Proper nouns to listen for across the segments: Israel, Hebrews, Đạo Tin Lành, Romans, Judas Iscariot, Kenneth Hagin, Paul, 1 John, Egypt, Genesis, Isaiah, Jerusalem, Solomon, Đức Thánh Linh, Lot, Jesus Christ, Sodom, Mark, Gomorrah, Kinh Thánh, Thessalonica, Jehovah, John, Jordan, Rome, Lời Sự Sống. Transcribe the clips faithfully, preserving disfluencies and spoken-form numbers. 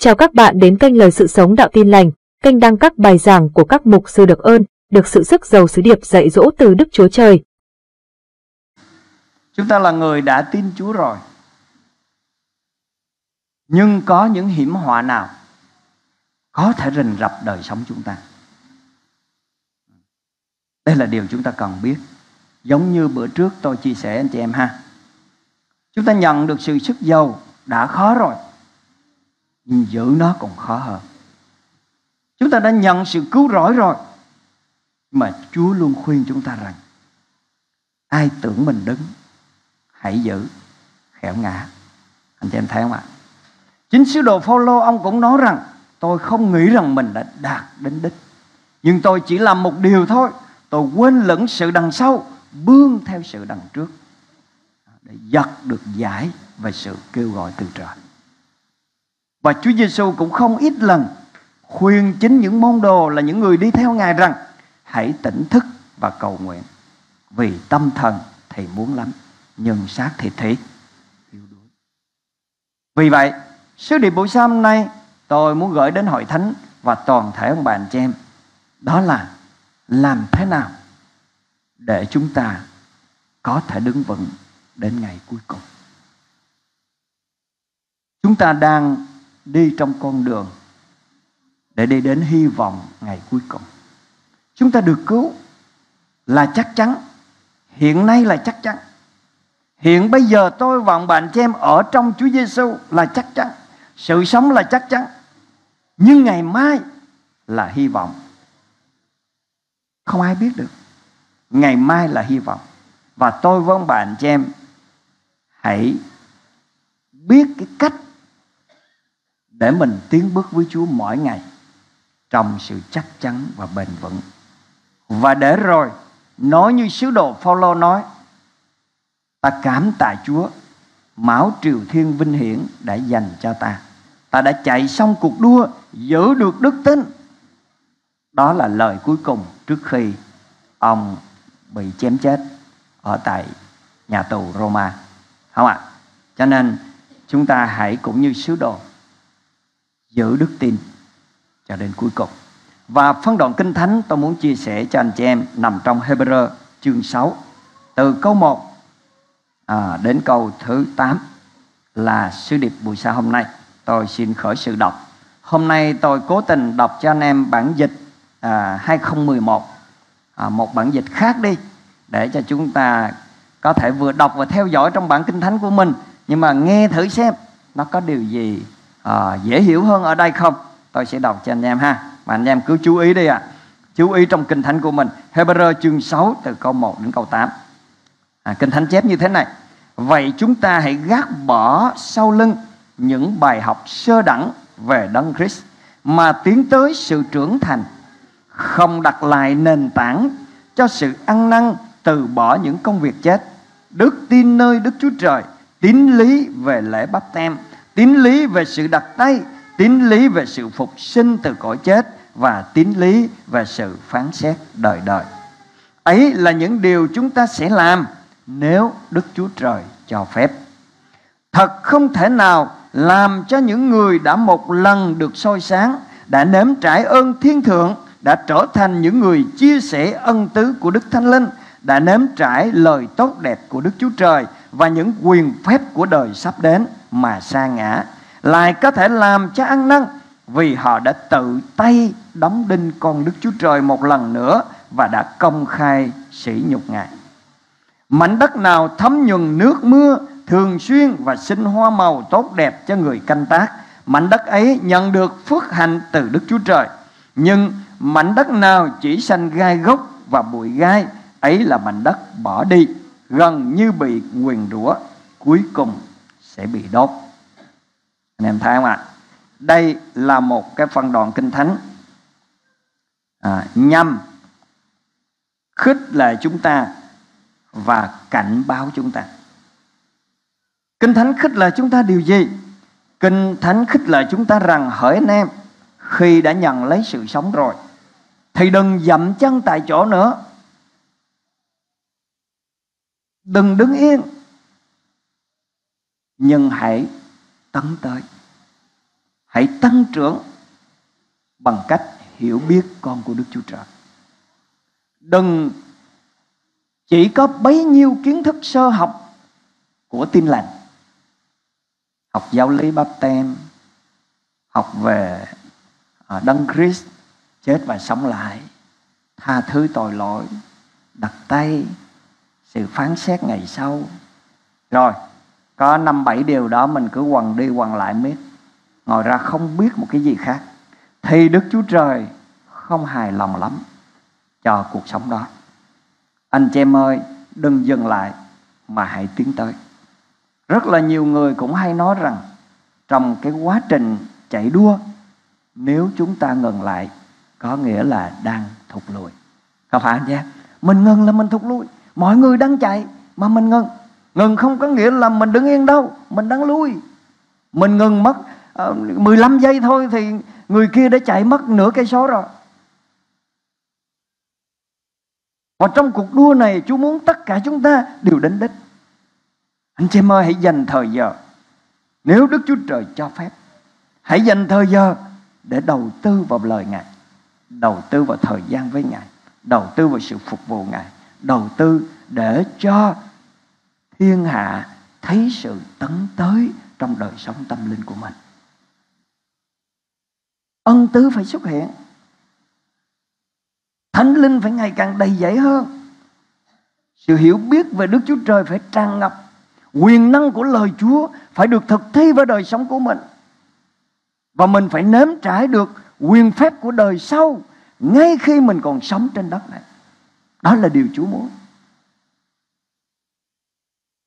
Chào các bạn đến kênh Lời Sự Sống Đạo Tin Lành, kênh đăng các bài giảng của các mục sư được ơn, được sự sức giàu sứ điệp dạy dỗ từ Đức Chúa Trời. Chúng ta là người đã tin Chúa rồi, nhưng có những hiểm họa nào có thể rình rập đời sống chúng ta. Đây là điều chúng ta cần biết. Giống như bữa trước tôi chia sẻ anh chị em ha, chúng ta nhận được sự sức giàu đã khó rồi, nhưng giữ nó còn khó hơn. Chúng ta đã nhận sự cứu rỗi rồi, mà Chúa luôn khuyên chúng ta rằng ai tưởng mình đứng, hãy giữ, kẻo ngã. Anh chị em thấy không ạ? Chính sứ đồ Phao-lô ông cũng nói rằng tôi không nghĩ rằng mình đã đạt đến đích, nhưng tôi chỉ làm một điều thôi, tôi quên lững sự đằng sau, bươn theo sự đằng trước, để giật được giải về sự kêu gọi từ trời. Và Chúa Giêsu cũng không ít lần khuyên chính những môn đồ là những người đi theo Ngài rằng hãy tỉnh thức và cầu nguyện, vì tâm thần thì muốn lắm, nhưng xác thịt thì yếu đuối. Vì vậy, sứ điệp buổi sáng hôm nay tôi muốn gửi đến hội thánh và toàn thể ông bà anh chị em, đó là làm thế nào để chúng ta có thể đứng vững đến ngày cuối cùng. Chúng ta đang đi trong con đường để đi đến hy vọng ngày cuối cùng. Chúng ta được cứu là chắc chắn, hiện nay là chắc chắn. Hiện bây giờ tôi và bạn chị em ở trong Chúa Giêsu là chắc chắn, sự sống là chắc chắn. Nhưng ngày mai là hy vọng. Không ai biết được. Ngày mai là hy vọng. Và tôi với ông bạn chị em hãy biết cái cách để mình tiến bước với Chúa mỗi ngày trong sự chắc chắn và bền vững. Và để rồi, nói như sứ đồ Phao-lô nói, ta cảm tạ Chúa, máu triều thiên vinh hiển đã dành cho ta. Ta đã chạy xong cuộc đua, giữ được đức tin. Đó là lời cuối cùng trước khi ông bị chém chết ở tại nhà tù Roma, không ạ? Cho nên chúng ta hãy cũng như sứ đồ giữ đức tin cho đến cuối cùng. Và phân đoạn Kinh Thánh tôi muốn chia sẻ cho anh chị em nằm trong Hebrews chương sáu, từ câu một à, đến câu thứ tám là sứ điệp buổi sáng hôm nay. Tôi xin khởi sự đọc. Hôm nay tôi cố tình đọc cho anh em bản dịch à, hai không một một, à, một bản dịch khác đi, để cho chúng ta có thể vừa đọc và theo dõi trong bản Kinh Thánh của mình, nhưng mà nghe thử xem nó có điều gì à, dễ hiểu hơn ở đây không. Tôi sẽ đọc cho anh em ha, mà anh em cứ chú ý đi ạ. À. Chú ý trong Kinh Thánh của mình. Hebrews chương sáu từ câu một đến câu tám. À, Kinh Thánh chép như thế này. Vậy chúng ta hãy gác bỏ sau lưng những bài học sơ đẳng về Đấng Christ mà tiến tới sự trưởng thành, không đặt lại nền tảng cho sự ăn năn, từ bỏ những công việc chết, đức tin nơi Đức Chúa Trời, tín lý về lễ báp têm, tín lý về sự đặt tay, tín lý về sự phục sinh từ cõi chết và tín lý về sự phán xét đời đời. Ấy là những điều chúng ta sẽ làm nếu Đức Chúa Trời cho phép. Thật không thể nào làm cho những người đã một lần được soi sáng, đã nếm trải ơn thiên thượng, đã trở thành những người chia sẻ ân tứ của Đức Thánh Linh, đã nếm trải lời tốt đẹp của Đức Chúa Trời và những quyền phép của đời sắp đến mà sa ngã, lại có thể làm cho ăn năn, vì họ đã tự tay đóng đinh con Đức Chúa Trời một lần nữa và đã công khai sỉ nhục Ngài. Mảnh đất nào thấm nhuần nước mưa thường xuyên và sinh hoa màu tốt đẹp cho người canh tác, mảnh đất ấy nhận được phước hạnh từ Đức Chúa Trời. Nhưng mảnh đất nào chỉ xanh gai gốc và bụi gai, ấy là mảnh đất bỏ đi, gần như bị nguyền rủa, cuối cùng sẽ bị đốt. Anh em thấy không ạ? Đây là một cái phân đoạn Kinh Thánh à, nhằm khích lệ chúng ta và cảnh báo chúng ta. Kinh Thánh khích lệ chúng ta điều gì? Kinh Thánh khích lệ chúng ta rằng hỡi anh em, khi đã nhận lấy sự sống rồi thì đừng dậm chân tại chỗ nữa, đừng đứng yên, nhưng hãy tấn tới, Hãy tăng trưởng bằng cách hiểu biết con của Đức Chúa Trời. Đừng chỉ có bấy nhiêu kiến thức sơ học của Tin Lành, học giáo lý Báp-têm, học về Đấng Christ chết và sống lại, tha thứ tội lỗi, đặt tay, sự phán xét ngày sau. Rồi có năm bảy điều đó mình cứ quằn đi quằn lại miết, ngồi ra không biết một cái gì khác, thì Đức Chúa Trời không hài lòng lắm cho cuộc sống đó. Anh chị em ơi, đừng dừng lại mà hãy tiến tới. Rất là nhiều người cũng hay nói rằng trong cái quá trình chạy đua, nếu chúng ta ngừng lại có nghĩa là đang thụt lùi. Không phải anh chị em? Mình ngừng là mình thụt lùi. Mọi người đang chạy mà mình ngừng. Ngừng không có nghĩa là mình đứng yên đâu, mình đang lui. Mình ngừng mất mười lăm giây thôi thì người kia đã chạy mất nửa cây số rồi. Và trong cuộc đua này, Chúa muốn tất cả chúng ta đều đến đích. Anh chị em ơi, hãy dành thời giờ, nếu Đức Chúa Trời cho phép, hãy dành thời giờ để đầu tư vào lời Ngài, đầu tư vào thời gian với Ngài, đầu tư vào sự phục vụ Ngài, đầu tư để cho thiên hạ thấy sự tấn tới trong đời sống tâm linh của mình. Ân tứ phải xuất hiện, Thánh Linh phải ngày càng đầy dẫy hơn, sự hiểu biết về Đức Chúa Trời phải tràn ngập, quyền năng của lời Chúa phải được thực thi với đời sống của mình, và mình phải nếm trải được quyền phép của đời sau ngay khi mình còn sống trên đất này. Đó là điều Chúa muốn,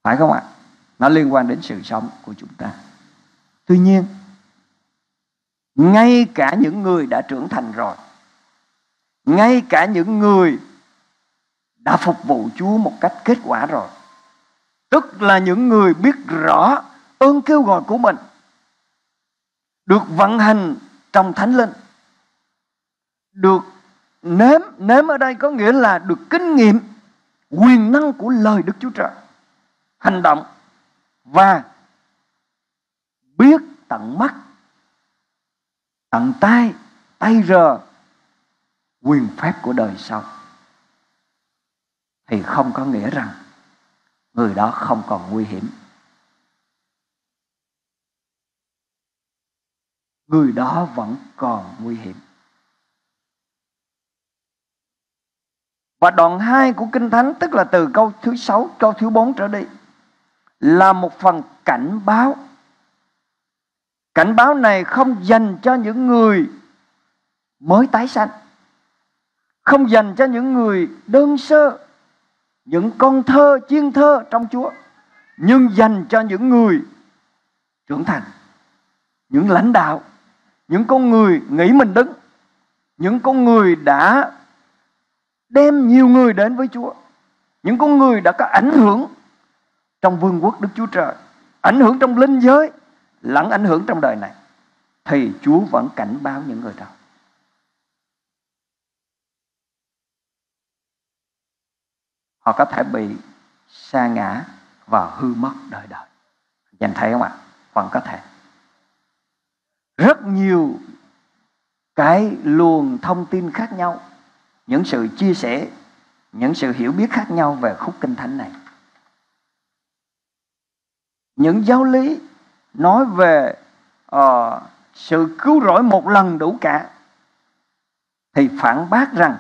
phải không ạ? Nó liên quan đến sự sống của chúng ta. Tuy nhiên, ngay cả những người đã trưởng thành rồi, ngay cả những người đã phục vụ Chúa một cách kết quả rồi, tức là những người biết rõ ơn kêu gọi của mình, được vận hành trong Thánh Linh, được nếm, nếm ở đây có nghĩa là được kinh nghiệm quyền năng của lời Đức Chúa Trời, hành động và biết tận mắt, tận tay, tay rờ quyền phép của đời sau, thì không có nghĩa rằng người đó không còn nguy hiểm, người đó vẫn còn nguy hiểm. Và đoạn hai của Kinh Thánh, tức là từ câu thứ sáu, câu thứ bốn trở đi, là một phần cảnh báo. Cảnh báo này không dành cho những người mới tái sanh, không dành cho những người đơn sơ, những con thơ, chiên thơ trong Chúa, nhưng dành cho những người trưởng thành, những lãnh đạo, những con người nghĩ mình đứng, những con người đã đem nhiều người đến với Chúa, những con người đã có ảnh hưởng trong vương quốc Đức Chúa Trời, ảnh hưởng trong linh giới, lẫn ảnh hưởng trong đời này, thì Chúa vẫn cảnh báo những người đó. Họ có thể bị sa ngã và hư mất đời đời. Anh thấy không ạ? Vẫn có thể. Rất nhiều cái luồng thông tin khác nhau, những sự chia sẻ, những sự hiểu biết khác nhau về khúc Kinh Thánh này. Những giáo lý nói về uh, sự cứu rỗi một lần đủ cả thì phản bác rằng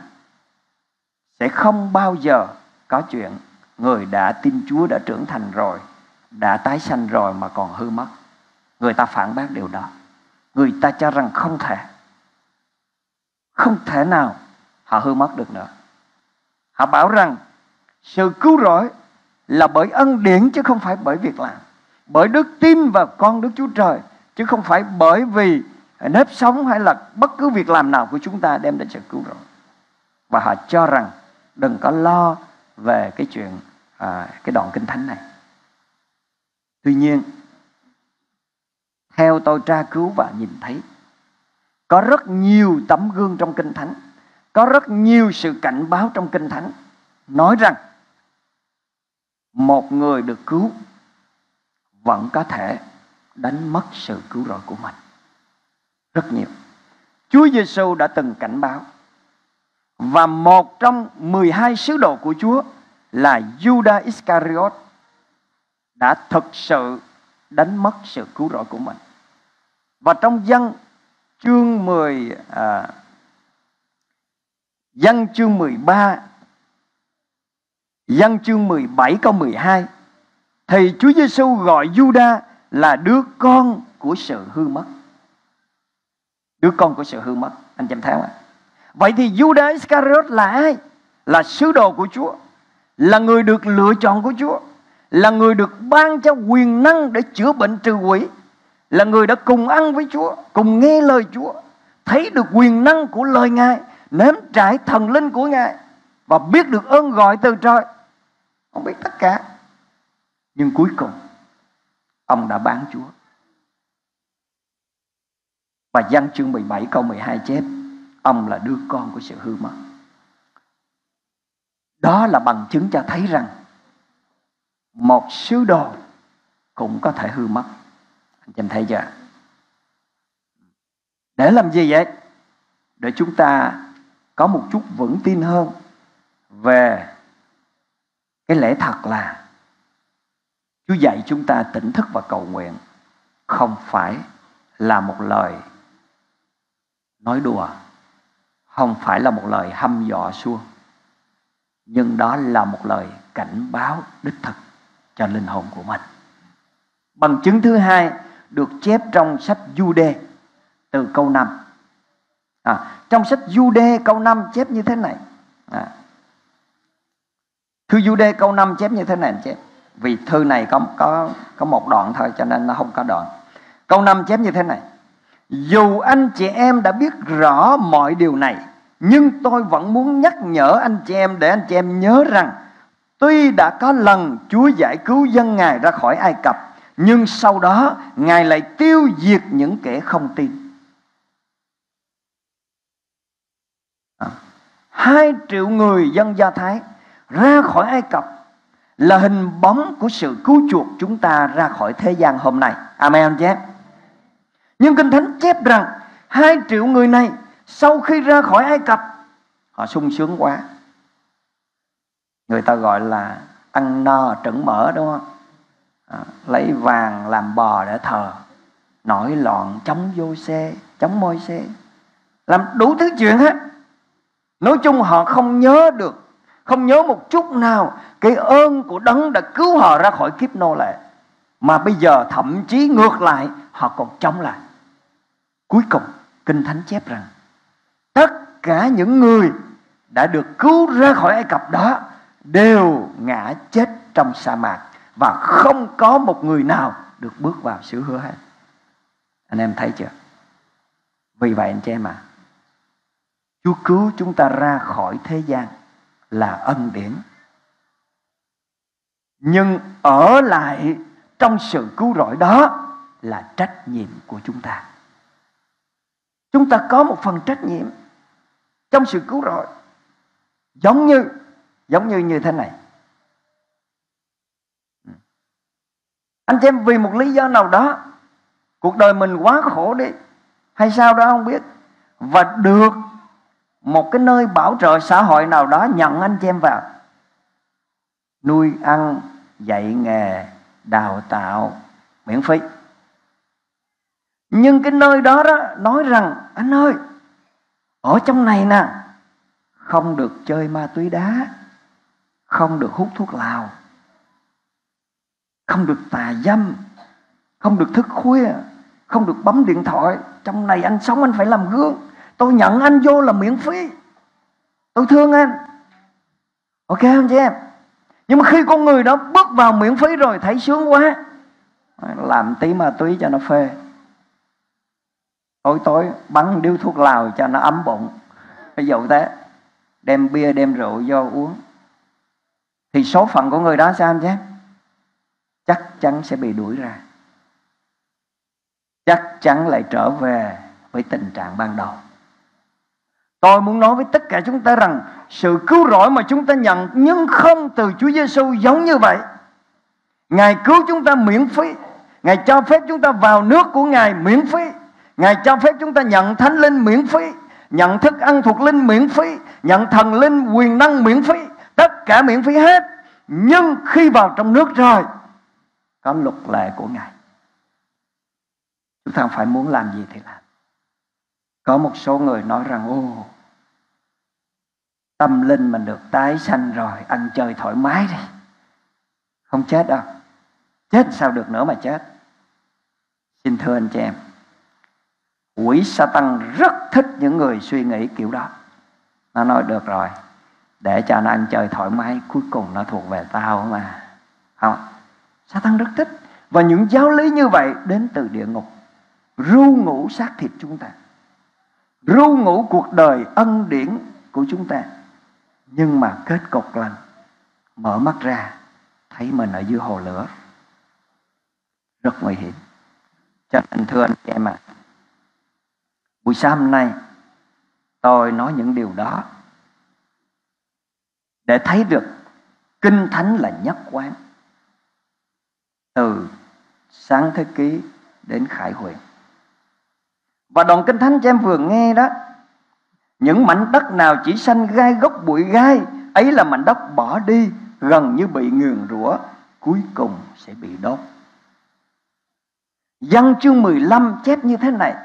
sẽ không bao giờ có chuyện người đã tin Chúa, đã trưởng thành rồi, đã tái sanh rồi mà còn hư mất. Người ta phản bác điều đó. Người ta cho rằng không thể, không thể nào họ hư mất được nữa. Họ bảo rằng sự cứu rỗi là bởi ân điển chứ không phải bởi việc làm, bởi đức tin vào con Đức Chúa Trời chứ không phải bởi vì nếp sống hay là bất cứ việc làm nào của chúng ta đem đến sự cứu rỗi. Và họ cho rằng đừng có lo về cái chuyện à, cái đoạn Kinh Thánh này. Tuy nhiên, theo tôi tra cứu và nhìn thấy, có rất nhiều tấm gương trong Kinh Thánh, có rất nhiều sự cảnh báo trong Kinh Thánh nói rằng một người được cứu vẫn có thể đánh mất sự cứu rỗi của mình. rất nhiều. Chúa Giêsu đã từng cảnh báo. Và một trong mười hai sứ đồ của Chúa là Judas Iscariot đã thực sự đánh mất sự cứu rỗi của mình. Và trong Dân chương mười à, Dân chương mười ba, Dân chương mười bảy câu mười hai thì Chúa Giêsu gọi Judas là đứa con của sự hư mất. Đứa con của sự hư mất, anh chị em thấy không ạ? Vậy thì Judas Iscariot là ai? Là sứ đồ của Chúa, là người được lựa chọn của Chúa, là người được ban cho quyền năng để chữa bệnh trừ quỷ, là người đã cùng ăn với Chúa, cùng nghe lời Chúa, thấy được quyền năng của lời Ngài, nếm trải thần linh của Ngài và biết được ơn gọi từ trời. Ông biết tất cả, nhưng cuối cùng ông đã bán Chúa. Và Giăng chương mười bảy câu mười hai chép ông là đứa con của sự hư mất. Đó là bằng chứng cho thấy rằng một sứ đồ cũng có thể hư mất. Anh em thấy chưa? Để làm gì vậy? Để chúng ta có một chút vững tin hơn về cái lẽ thật là Chúa dạy chúng ta tỉnh thức và cầu nguyện không phải là một lời nói đùa, không phải là một lời hăm dọa xua, nhưng đó là một lời cảnh báo đích thực cho linh hồn của mình. Bằng chứng thứ hai được chép trong sách Giu-đê từ câu năm. À, trong sách Giu-đê câu năm chép như thế này. À, thư Giu-đê câu năm chép như thế này chép. Vì thư này có, có, có một đoạn thôi cho nên nó không có đoạn. Câu năm chép như thế này. Dù anh chị em đã biết rõ mọi điều này, nhưng tôi vẫn muốn nhắc nhở anh chị em để anh chị em nhớ rằng tuy đã có lần Chúa giải cứu dân Ngài ra khỏi Ai Cập, nhưng sau đó Ngài lại tiêu diệt những kẻ không tin. À, hai triệu người dân Do Thái ra khỏi Ai Cập là hình bóng của sự cứu chuộc chúng ta ra khỏi thế gian hôm nay. Amen chép. Nhưng Kinh Thánh chép rằng hai triệu người này sau khi ra khỏi Ai Cập họ sung sướng quá. Người ta gọi là ăn no trứng mỡ, đúng không? À, lấy vàng làm bò để thờ, nổi loạn chống vô xe, chống môi xe, làm đủ thứ chuyện hết. Nói chung họ không nhớ được, không nhớ một chút nào cái ơn của Đấng đã cứu họ ra khỏi kiếp nô lệ. Mà bây giờ thậm chí ngược lại họ còn chống lại. Cuối cùng Kinh Thánh chép rằng tất cả những người đã được cứu ra khỏi Ai Cập đó đều ngã chết trong sa mạc, và không có một người nào được bước vào sự hứa hết. Anh em thấy chưa? Vì vậy anh chị em ạ, à, Chúa cứu chúng ta ra khỏi thế gian là ân điển, nhưng ở lại trong sự cứu rỗi đó là trách nhiệm của chúng ta. Chúng ta có một phần trách nhiệm trong sự cứu rỗi. Giống như Giống như như thế này. Anh chị em vì một lý do nào đó, cuộc đời mình quá khổ đi hay sao đó không biết, và được một cái nơi bảo trợ xã hội nào đó nhận anh chị em vào, nuôi ăn, dạy nghề, đào tạo miễn phí. Nhưng cái nơi đó đó nói rằng anh ơi, ở trong này nè không được chơi ma túy đá, không được hút thuốc lào, không được tà dâm, không được thức khuya, không được bấm điện thoại. Trong này anh sống anh phải làm gương. Tôi nhận anh vô là miễn phí, tôi thương anh, ok không chị em? Nhưng mà khi con người đó bước vào miễn phí rồi thấy sướng quá, làm tí ma túy cho nó phê, tối tối bắn điếu thuốc lào cho nó ấm bụng, ví dụ thế, đem bia đem rượu vô uống, thì số phận của người đó sao anh chị? Chắc chắn sẽ bị đuổi ra, chắc chắn lại trở về với tình trạng ban đầu. Tôi muốn nói với tất cả chúng ta rằng sự cứu rỗi mà chúng ta nhận nhưng không từ Chúa Giêsu giống như vậy. Ngài cứu chúng ta miễn phí, Ngài cho phép chúng ta vào nước của Ngài miễn phí, Ngài cho phép chúng ta nhận Thánh Linh miễn phí, nhận thức ăn thuộc Linh miễn phí, nhận thần Linh quyền năng miễn phí, tất cả miễn phí hết. Nhưng khi vào trong nước rồi có luật lệ của Ngài. Chúng ta phải muốn làm gì thì làm. Có một số người nói rằng ô, tâm linh mình được tái sanh rồi, ăn chơi thoải mái đi, không chết đâu. Chết sao được nữa mà chết. Xin thưa anh chị em, quỷ Satan rất thích những người suy nghĩ kiểu đó. Nó nói được rồi, để cho nó ăn chơi thoải mái, cuối cùng nó thuộc về tao mà. Không, Satan rất thích. Và những giáo lý như vậy đến từ địa ngục, ru ngủ xác thịt chúng ta, ru ngủ cuộc đời ân điển của chúng ta. Nhưng mà kết cục là mở mắt ra thấy mình ở dưới hồ lửa, rất nguy hiểm. Cho nên thưa anh chị em ạ, à, buổi sáng hôm nay tôi nói những điều đó để thấy được Kinh Thánh là nhất quán, từ Sáng Thế Ký đến Khải Huyền. Và đoạn Kinh Thánh cho em vừa nghe đó, những mảnh đất nào chỉ xanh gai gốc bụi gai, ấy là mảnh đất bỏ đi, gần như bị nguyền rủa, cuối cùng sẽ bị đốt. Dân chương mười lăm chép như thế này: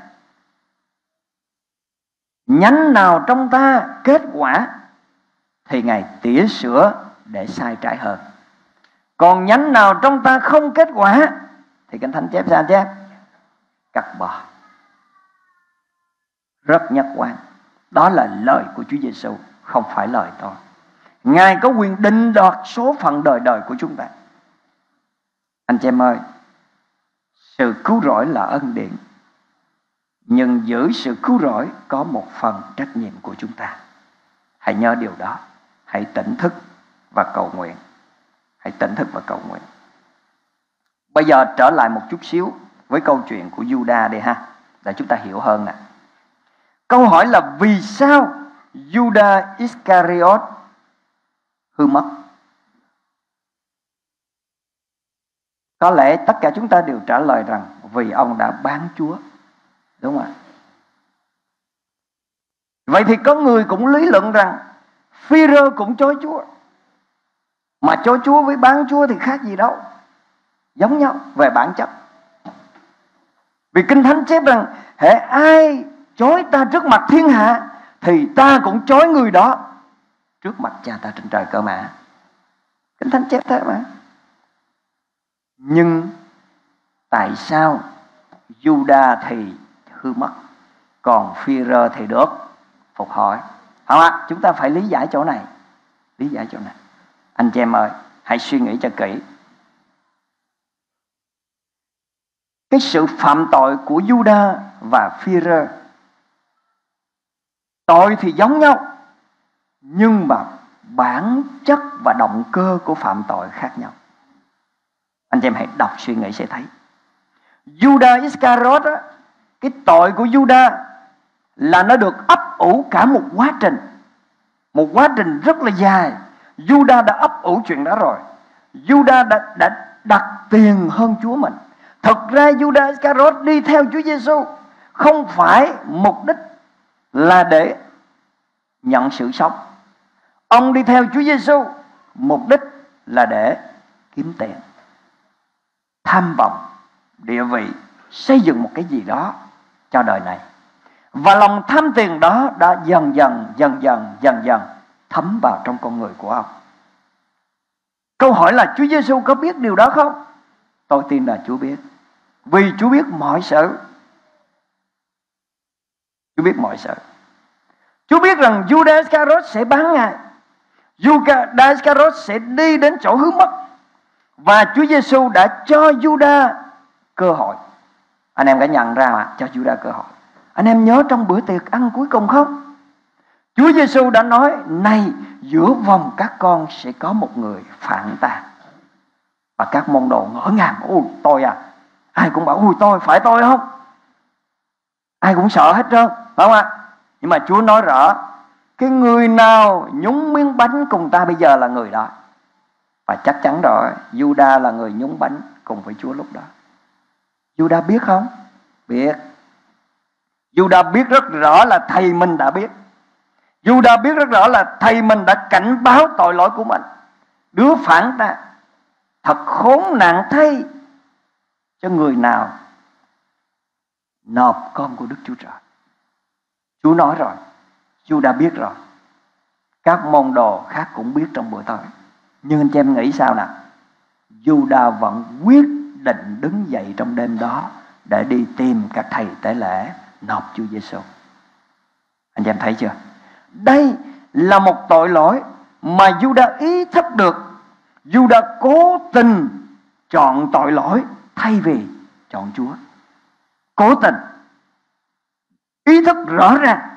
nhánh nào trong ta kết quả thì Ngài tỉa sửa để sai trái hơn, còn nhánh nào trong ta không kết quả thì Kinh Thánh chép sao chép? Cắt bỏ. Rất nhất quán. Đó là lời của Chúa Giêsu, không phải lời tôi. Ngài có quyền định đoạt số phận đời đời của chúng ta. Anh chị em ơi, sự cứu rỗi là ân điển, nhưng giữ sự cứu rỗi có một phần trách nhiệm của chúng ta. Hãy nhớ điều đó. Hãy tỉnh thức và cầu nguyện. Hãy tỉnh thức và cầu nguyện. Bây giờ trở lại một chút xíu với câu chuyện của Judas đây ha, để chúng ta hiểu hơn nè. Câu hỏi là vì sao Judas Iscariot hư mất? Có lẽ tất cả chúng ta đều trả lời rằng vì ông đã bán Chúa. Đúng không ạ? Vậy thì có người cũng lý luận rằng Phi-rơ cũng chối Chúa, mà chối Chúa với bán Chúa thì khác gì đâu, giống nhau về bản chất. Vì Kinh Thánh chép rằng hễ ai chối ta trước mặt thiên hạ thì ta cũng chối người đó trước mặt Cha ta trên trời cơ mà. Kinh Thánh chép thế mà. Nhưng tại sao Judas thì hư mất, còn Phi-rơ thì được phục hồi? Không ạ? À, chúng ta phải lý giải chỗ này. Lý giải chỗ này. Anh chị em ơi, hãy suy nghĩ cho kỹ. Cái sự phạm tội của Judas và Phi-rơ, tội thì giống nhau, nhưng mà bản chất và động cơ của phạm tội khác nhau. Anh chị em hãy đọc suy nghĩ sẽ thấy. Judas Iscariot á, cái tội của Judas là nó được ấp ủ cả một quá trình, một quá trình rất là dài. Judas đã ấp ủ chuyện đó rồi. Judas đã, đã đặt tiền hơn Chúa mình. Thật ra Judas Iscariot đi theo Chúa Giêsu không phải mục đích là để nhận sự sống. Ông đi theo Chúa Giêsu mục đích là để kiếm tiền, tham vọng, địa vị, xây dựng một cái gì đó cho đời này. Và lòng tham tiền đó đã dần dần, dần dần, dần dần thấm vào trong con người của ông. Câu hỏi là Chúa Giêsu có biết điều đó không? Tôi tin là Chúa biết. Vì Chúa biết mọi sự. Chúa biết mọi sự. Chúa biết rằng Judas Iscariot sẽ bán Ngài. Judas Iscariot sẽ đi đến chỗ hư mất. Và Chúa Giêsu đã cho Judas cơ hội. Anh em đã nhận ra mà, cho Judas cơ hội. Anh em nhớ trong bữa tiệc ăn cuối cùng không? Chúa Giêsu đã nói: này, giữa vòng các con sẽ có một người phản ta. Và các môn đồ ngỡ ngàng: ôi tôi à. Ai cũng bảo: ôi tôi, phải tôi không? Ai cũng sợ hết trơn, phải không ạ? Nhưng mà Chúa nói rõ: cái người nào nhúng miếng bánh cùng ta bây giờ là người đó. Và chắc chắn rồi, Judas là người nhúng bánh cùng với Chúa lúc đó. Judas biết không? Biết. Judas biết rất rõ là thầy mình đã biết. Judas biết rất rõ là thầy mình đã cảnh báo tội lỗi của mình. Đứa phản ta, thật khốn nạn thay cho người nào nộp con của Đức Chúa Trời. Chúa nói rồi, Chúa đã biết rồi. Các môn đồ khác cũng biết trong buổi tối. Nhưng anh chị em nghĩ sao nào? Judas vẫn quyết định đứng dậy trong đêm đó để đi tìm các thầy tế lễ nộp Chúa Giêsu. Anh chị em thấy chưa? Đây là một tội lỗi mà Judas ý thức được. Judas cố tình chọn tội lỗi thay vì chọn Chúa. Cố tình, ý thức rõ ràng.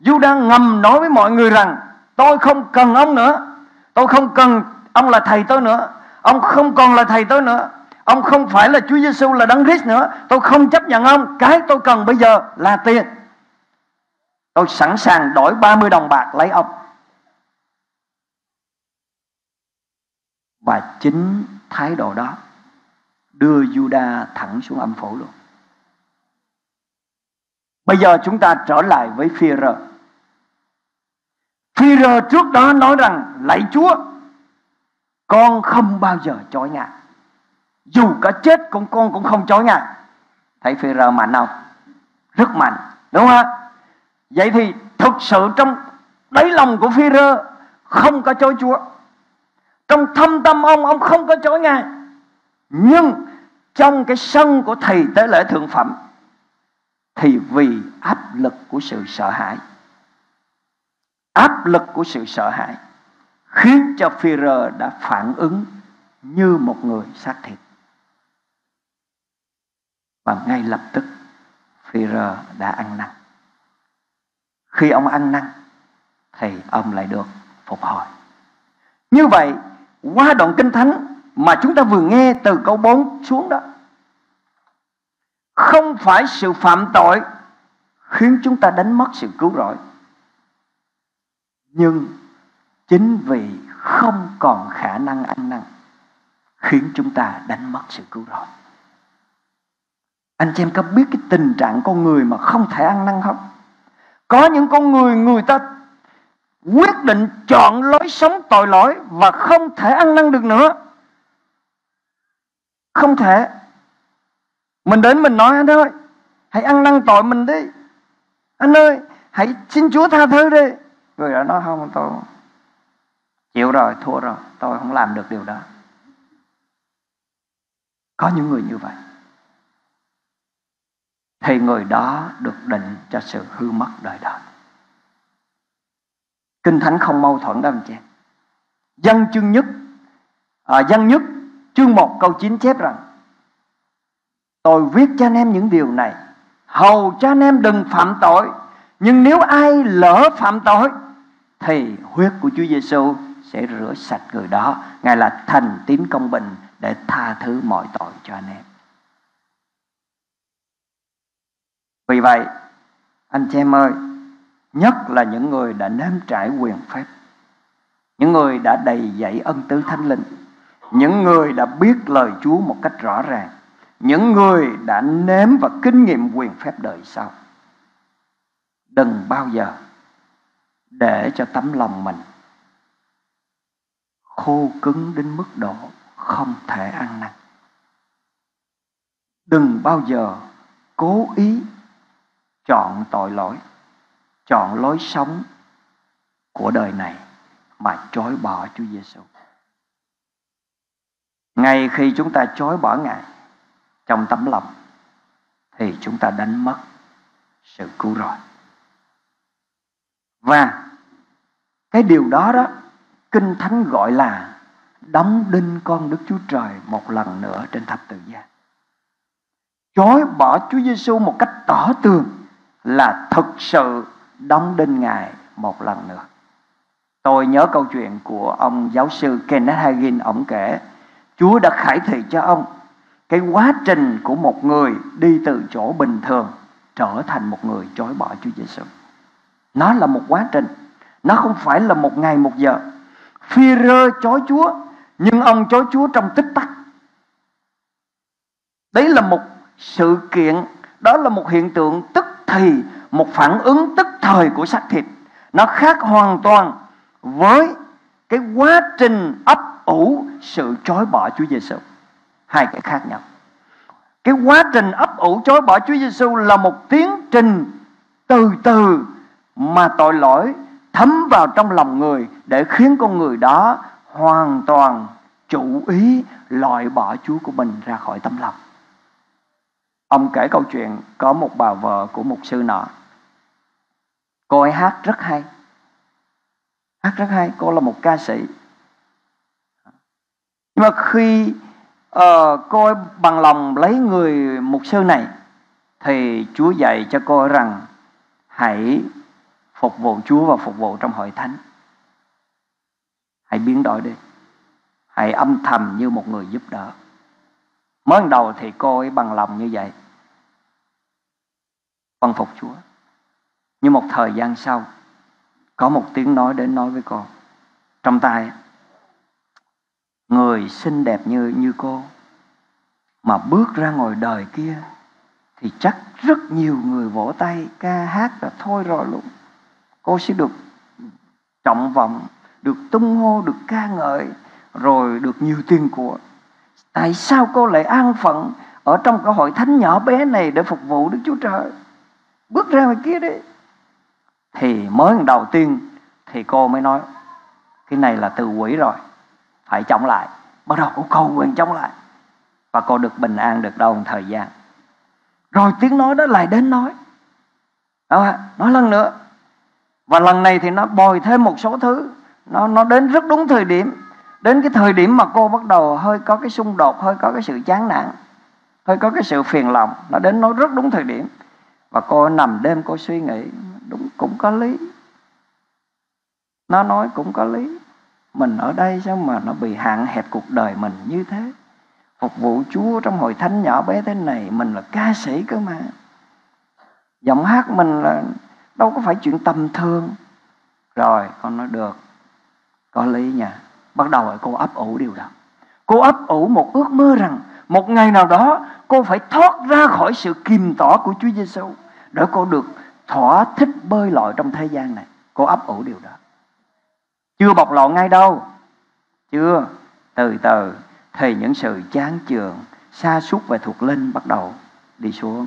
Judas ngầm nói với mọi người rằng tôi không cần ông nữa, tôi không cần ông là thầy tôi nữa, ông không còn là thầy tôi nữa, ông không phải là Chúa Giêsu là Đấng Christ nữa, tôi không chấp nhận ông. Cái tôi cần bây giờ là tiền. Tôi sẵn sàng đổi ba mươi đồng bạc lấy ông. Và chính thái độ đó đưa Judas thẳng xuống âm phủ luôn. Bây giờ chúng ta trở lại với Phi-rơ. Phi-rơ trước đó nói rằng lạy Chúa, con không bao giờ chối Ngài, dù có chết con con cũng không chối Ngài. Thấy Phi-rơ mạnh không? Rất mạnh, đúng không? Vậy thì thực sự trong đáy lòng của Phi-rơ không có chối Chúa. Trong thâm tâm ông, ông không có chối Ngài. Nhưng trong cái sân của thầy tế lễ thượng phẩm, thì vì áp lực của sự sợ hãi, áp lực của sự sợ hãi khiến cho Phi-rơ đã phản ứng như một người xác thịt. Và ngay lập tức Phi-rơ đã ăn năn. Khi ông ăn năn thì ông lại được phục hồi. Như vậy, qua đoạn Kinh Thánh mà chúng ta vừa nghe từ câu bốn xuống đó, không phải sự phạm tội khiến chúng ta đánh mất sự cứu rỗi, nhưng chính vì không còn khả năng ăn năn khiến chúng ta đánh mất sự cứu rỗi. Anh chị em có biết cái tình trạng con người mà không thể ăn năn không? Có những con người người ta quyết định chọn lối sống tội lỗi và không thể ăn năn được nữa. Không thể. Mình đến mình nói anh ơi, hãy ăn năn tội mình đi. Anh ơi, hãy xin Chúa tha thứ đi. Người đó nói không, tôi chịu rồi, thua rồi, tôi không làm được điều đó. Có những người như vậy. Thì người đó được định cho sự hư mất đời đời. Kinh Thánh không mâu thuẫn đâu anh chị. Dân chương nhất, à, dân nhất chương một câu chín chép rằng tôi viết cho anh em những điều này hầu cho anh em đừng phạm tội, nhưng nếu ai lỡ phạm tội thì huyết của Chúa Giêsu sẽ rửa sạch người đó. Ngài là thành tín công bình để tha thứ mọi tội cho anh em. Vì vậy anh chị em ơi, nhất là những người đã nếm trải quyền phép, những người đã đầy dẫy ân tứ Thánh Linh, những người đã biết lời Chúa một cách rõ ràng, những người đã nếm và kinh nghiệm quyền phép đời sau, đừng bao giờ để cho tấm lòng mình khô cứng đến mức độ không thể ăn năn. Đừng bao giờ cố ý chọn tội lỗi, chọn lối sống của đời này mà chối bỏ Chúa Giêsu. Ngay khi chúng ta chối bỏ Ngài trong tấm lòng thì chúng ta đánh mất sự cứu rỗi. Và cái điều đó đó Kinh Thánh gọi là đóng đinh con Đức Chúa Trời một lần nữa trên thập tự giá. Chối bỏ Chúa Giêsu một cách tỏ tường là thực sự đóng đinh Ngài một lần nữa. Tôi nhớ câu chuyện của ông giáo sư Kenneth Hagin. Ông kể Chúa đã khải thị cho ông cái quá trình của một người đi từ chỗ bình thường trở thành một người chối bỏ Chúa Giêsu. Nó là một quá trình, nó không phải là một ngày một giờ. Phi-rơ chối Chúa, nhưng ông chối Chúa trong tích tắc. Đấy là một sự kiện, đó là một hiện tượng tức thì một phản ứng tức thời của xác thịt. Nó khác hoàn toàn với cái quá trình ấp ủ sự chối bỏ Chúa Giêsu. Hai cái khác nhau. Cái quá trình ấp ủ chối bỏ Chúa Giêsu là một tiến trình từ từ mà tội lỗi thấm vào trong lòng người để khiến con người đó hoàn toàn chủ ý loại bỏ Chúa của mình ra khỏi tâm lòng. Ông kể câu chuyện có một bà vợ của mục sư nọ. Cô ấy hát rất hay. Hát rất hay. Cô là một ca sĩ. Nhưng mà khi uh, cô ấy bằng lòng lấy người mục sư này thì Chúa dạy cho cô ấy rằng hãy phục vụ Chúa và phục vụ trong hội thánh. Hãy biến đổi đi. Hãy âm thầm như một người giúp đỡ. Mới đầu thì cô ấy bằng lòng như vậy, phân phục Chúa. Nhưng một thời gian sau, có một tiếng nói đến nói với cô: trong tay, người xinh đẹp như, như cô mà bước ra ngoài đời kia thì chắc rất nhiều người vỗ tay ca hát là thôi rồi luôn. Cô sẽ được trọng vọng, được tung hô, được ca ngợi, rồi được nhiều tiền của. Tại sao cô lại an phận ở trong cái hội thánh nhỏ bé này để phục vụ Đức Chúa Trời? Bước ra ngoài kia đi. Thì mới đầu tiên thì cô mới nói cái này là từ quỷ rồi, phải chống lại. Bắt đầu cô cầu nguyện chống lại và cô được bình an được đâu một thời gian. Rồi tiếng nói đó lại đến nói à, nói lần nữa. Và lần này thì nó bồi thêm một số thứ. Nó, nó đến rất đúng thời điểm. Đến cái thời điểm mà cô bắt đầu hơi có cái xung đột, hơi có cái sự chán nản, hơi có cái sự phiền lòng. Nó đến nói rất đúng thời điểm. Và cô nằm đêm cô suy nghĩ, đúng cũng có lý. Nó nói cũng có lý. Mình ở đây sao mà nó bị hạn hẹp cuộc đời mình như thế? Phục vụ Chúa trong hội thánh nhỏ bé thế này. Mình là ca sĩ cơ mà. Giọng hát mình là đâu có phải chuyện tầm thường. Rồi con nói được, có lý nha. Bắt đầu cô ấp ủ điều đó. Cô ấp ủ một ước mơ rằng một ngày nào đó cô phải thoát ra khỏi sự kiềm tỏa của Chúa Giêsu để cô được thỏa thích bơi lội trong thế gian này. Cô ấp ủ điều đó. Chưa bộc lộ ngay đâu. Chưa. Từ từ thì những sự chán chường, sa sút về thuộc linh bắt đầu đi xuống.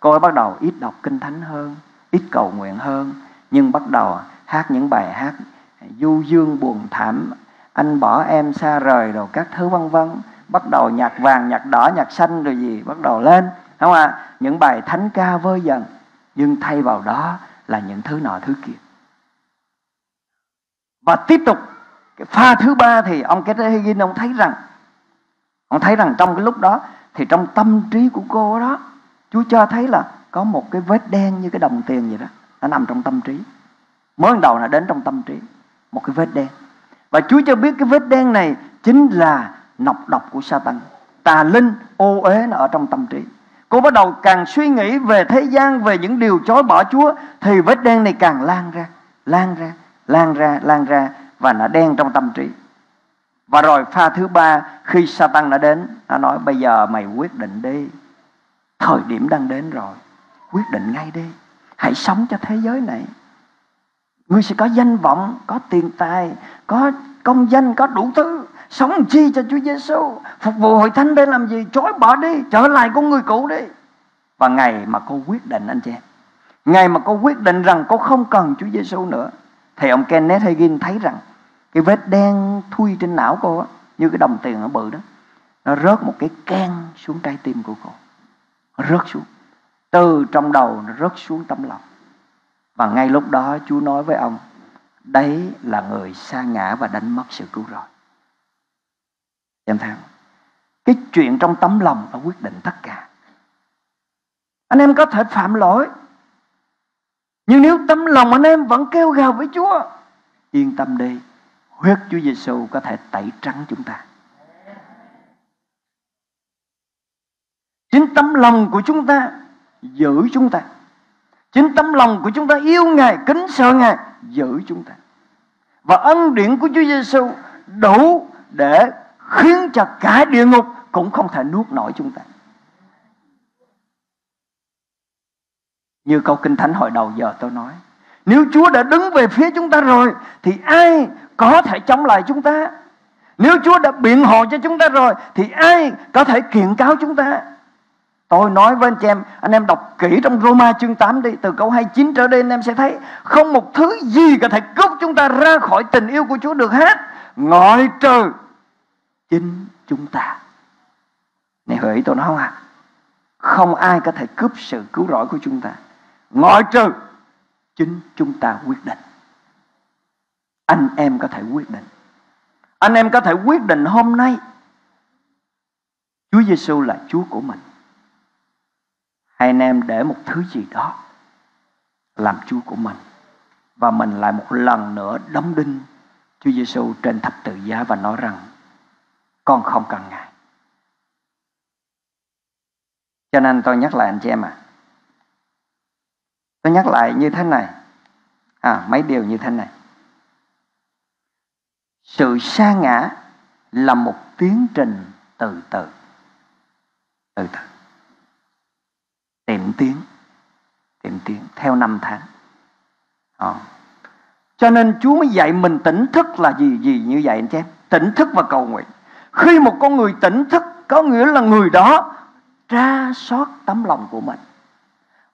Cô ấy bắt đầu ít đọc kinh thánh hơn, ít cầu nguyện hơn, nhưng bắt đầu hát những bài hát du dương buồn thảm, anh bỏ em xa rời rồi các thứ vân vân. Bắt đầu nhạc vàng, nhạc đỏ, nhạc xanh rồi gì bắt đầu lên, đúng không ạ? À? Những bài thánh ca vơi dần, nhưng thay vào đó là những thứ nọ thứ kia. Và tiếp tục cái pha thứ ba thì ông Kenneth Hagin ông thấy rằng ông thấy rằng trong cái lúc đó thì trong tâm trí của cô đó, Chúa cho thấy là có một cái vết đen như cái đồng tiền vậy đó, nó nằm trong tâm trí. Mới ban đầu là đến trong tâm trí, một cái vết đen. Và Chúa cho biết cái vết đen này chính là nọc độc của Satan, tà linh ô uế nó ở trong tâm trí. Cô bắt đầu càng suy nghĩ về thế gian, về những điều chối bỏ Chúa thì vết đen này càng lan ra, lan ra, lan ra, lan ra và nó đen trong tâm trí. Và rồi pha thứ ba khi Satan đã đến, nó nói bây giờ mày quyết định đi. Thời điểm đang đến rồi. Quyết định ngay đi. Hãy sống cho thế giới này. Ngươi sẽ có danh vọng, có tiền tài, có công danh, có đủ thứ. Sống chi cho Chúa Giêsu, phục vụ hội thánh để làm gì? Chối bỏ đi, trở lại con người cũ đi. Và ngày mà cô quyết định anh chị em, ngày mà cô quyết định rằng cô không cần Chúa Giêsu nữa, thì ông Kenneth Hagin thấy rằng cái vết đen thui trên não cô á, như cái đồng tiền ở bự đó, nó rớt một cái can xuống trái tim của cô. Nó rớt xuống. Từ trong đầu nó rớt xuống tâm lòng. Và ngay lúc đó Chúa nói với ông, đấy là người sa ngã và đánh mất sự cứu rỗi. Em thấy không? Cái chuyện trong tấm lòng nó quyết định tất cả. Anh em có thể phạm lỗi, nhưng nếu tấm lòng anh em vẫn kêu gào với Chúa, yên tâm đi, huyết Chúa Giêsu có thể tẩy trắng chúng ta. Chính tấm lòng của chúng ta giữ chúng ta. Chính tấm lòng của chúng ta yêu Ngài, kính sợ Ngài, giữ chúng ta. Và ân điển của Chúa Giêsu đủ để khiến cho cả địa ngục cũng không thể nuốt nổi chúng ta. Như câu Kinh Thánh hồi đầu giờ tôi nói, nếu Chúa đã đứng về phía chúng ta rồi thì ai có thể chống lại chúng ta? Nếu Chúa đã biện hộ cho chúng ta rồi thì ai có thể kiện cáo chúng ta? Tôi nói với anh chị em, anh em đọc kỹ trong Roma chương tám đi, từ câu hai mươi chín trở đi, anh em sẽ thấy không một thứ gì có thể cướp chúng ta ra khỏi tình yêu của Chúa được hết, ngoại trừ chính chúng ta. Này hỡi tôi nói không à, không ai có thể cướp sự cứu rỗi của chúng ta, ngoại trừ chính chúng ta quyết định. Anh em có thể quyết định. Anh em có thể quyết định hôm nay Chúa Giêsu là Chúa của mình, hay anh em để một thứ gì đó làm Chúa của mình, và mình lại một lần nữa đóng đinh Chúa Giêsu trên thập tự giá và nói rằng con không cần Ngài. Cho nên tôi nhắc lại anh chị em ạ, à, tôi nhắc lại như thế này, à, mấy điều như thế này. Sự sa ngã là một tiến trình từ từ, từ từ, tiệm tiến, tiệm tiến theo năm tháng. À. Cho nên Chúa mới dạy mình tỉnh thức là gì gì như vậy anh chị em, tỉnh thức và cầu nguyện. Khi một con người tỉnh thức có nghĩa là người đó tra soát tấm lòng của mình,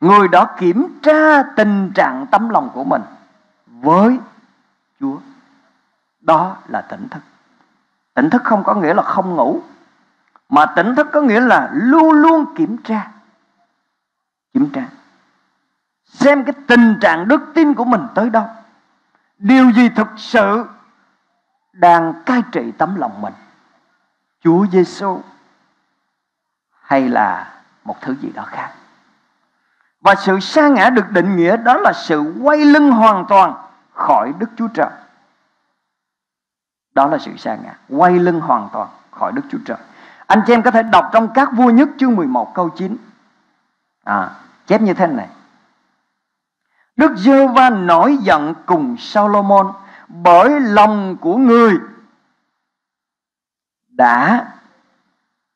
người đó kiểm tra tình trạng tấm lòng của mình với Chúa. Đó là tỉnh thức. Tỉnh thức không có nghĩa là không ngủ, mà tỉnh thức có nghĩa là luôn luôn kiểm tra, kiểm tra xem cái tình trạng đức tin của mình tới đâu, điều gì thực sự đang cai trị tấm lòng mình, Chúa Giêsu hay là một thứ gì đó khác. Và sự sa ngã được định nghĩa đó là sự quay lưng hoàn toàn khỏi Đức Chúa Trời. Đó là sự sa ngã, quay lưng hoàn toàn khỏi Đức Chúa Trời. Anh chị em có thể đọc trong Các Vua Nhất chương mười một câu chín, à, chép như thế này: Đức Giê-hô-va nổi giận cùng Solomon bởi lòng của người đã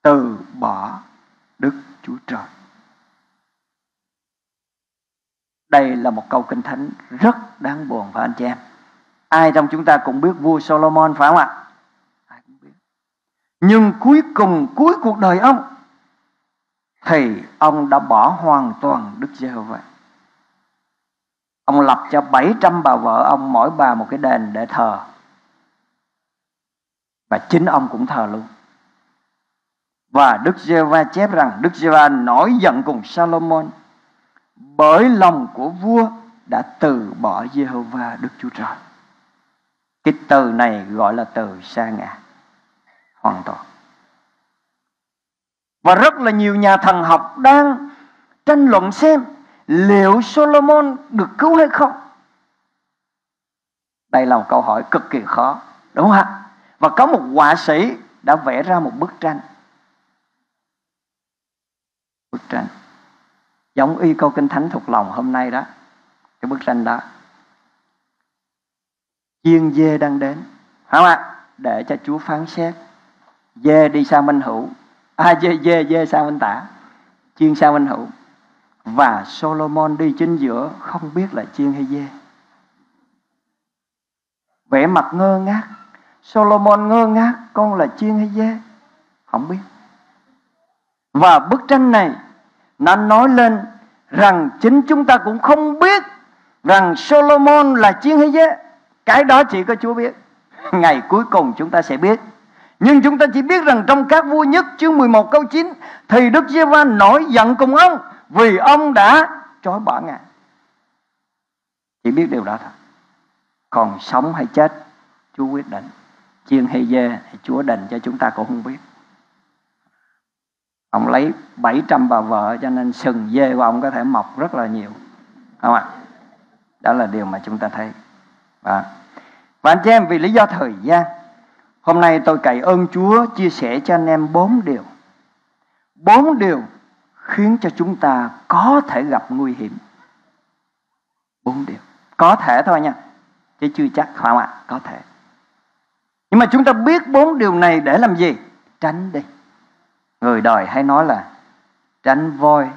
từ bỏ Đức Chúa Trời. Đây là một câu Kinh Thánh rất đáng buồn phải anh chị em. Ai trong chúng ta cũng biết vua Solomon phải không ạ? Ai cũng biết. Nhưng cuối cùng, cuối cuộc đời ông thì ông đã bỏ hoàn toàn Đức Giê-hô-va. Ông lập cho bảy trăm bà vợ ông, mỗi bà một cái đền để thờ, và chính ông cũng thờ luôn. Và Đức Giê-hô-va chép rằng Đức Giê-hô-va nổi giận cùng Solomon bởi lòng của vua đã từ bỏ Giê-hô-va Đức Chúa Trời. Cái từ này gọi là từ sa ngã hoàn toàn. Và rất là nhiều nhà thần học đang tranh luận xem liệu Solomon được cứu hay không. Đây là một câu hỏi cực kỳ khó, đúng không ạ? Và có một họa sĩ đã vẽ ra một bức tranh, bức tranh giống y câu Kinh Thánh thuộc lòng hôm nay đó. Cái bức tranh đó, chiên dê đang đến, phải không ạ? Để cho Chúa phán xét. Dê đi sang bên hữu, à, dê, dê, dê sang bên tả, chiên sang bên hữu. Và Solomon đi chính giữa, không biết là chiên hay dê. Vẻ mặt ngơ ngác, Solomon ngơ ngác, con là chiên hay dê? Không biết. Và bức tranh này nó nói lên rằng chính chúng ta cũng không biết rằng Solomon là chiên hay dê. Cái đó chỉ có Chúa biết. Ngày cuối cùng chúng ta sẽ biết. Nhưng chúng ta chỉ biết rằng trong Các Vua Nhất chương mười một câu chín thì Đức Giê-hô-va nổi giận cùng ông vì ông đã trói bỏ Ngài. Chỉ biết điều đó thôi. Còn sống hay chết Chúa quyết định, chiên hay dê thì Chúa định cho chúng ta cũng không biết. Ông lấy bảy trăm bà vợ cho nên sừng dê của ông có thể mọc rất là nhiều, không ạ? Đó là điều mà chúng ta thấy. À. Và anh chị em, vì lý do thời gian, hôm nay tôi cậy ơn Chúa chia sẻ cho anh em bốn điều. Bốn điều khiến cho chúng ta có thể gặp nguy hiểm. Bốn điều. Có thể thôi nha, chứ chưa chắc, phải không ạ? Có thể. Nhưng mà chúng ta biết bốn điều này để làm gì? Tránh đi. Người đời hay nói là tránh voi.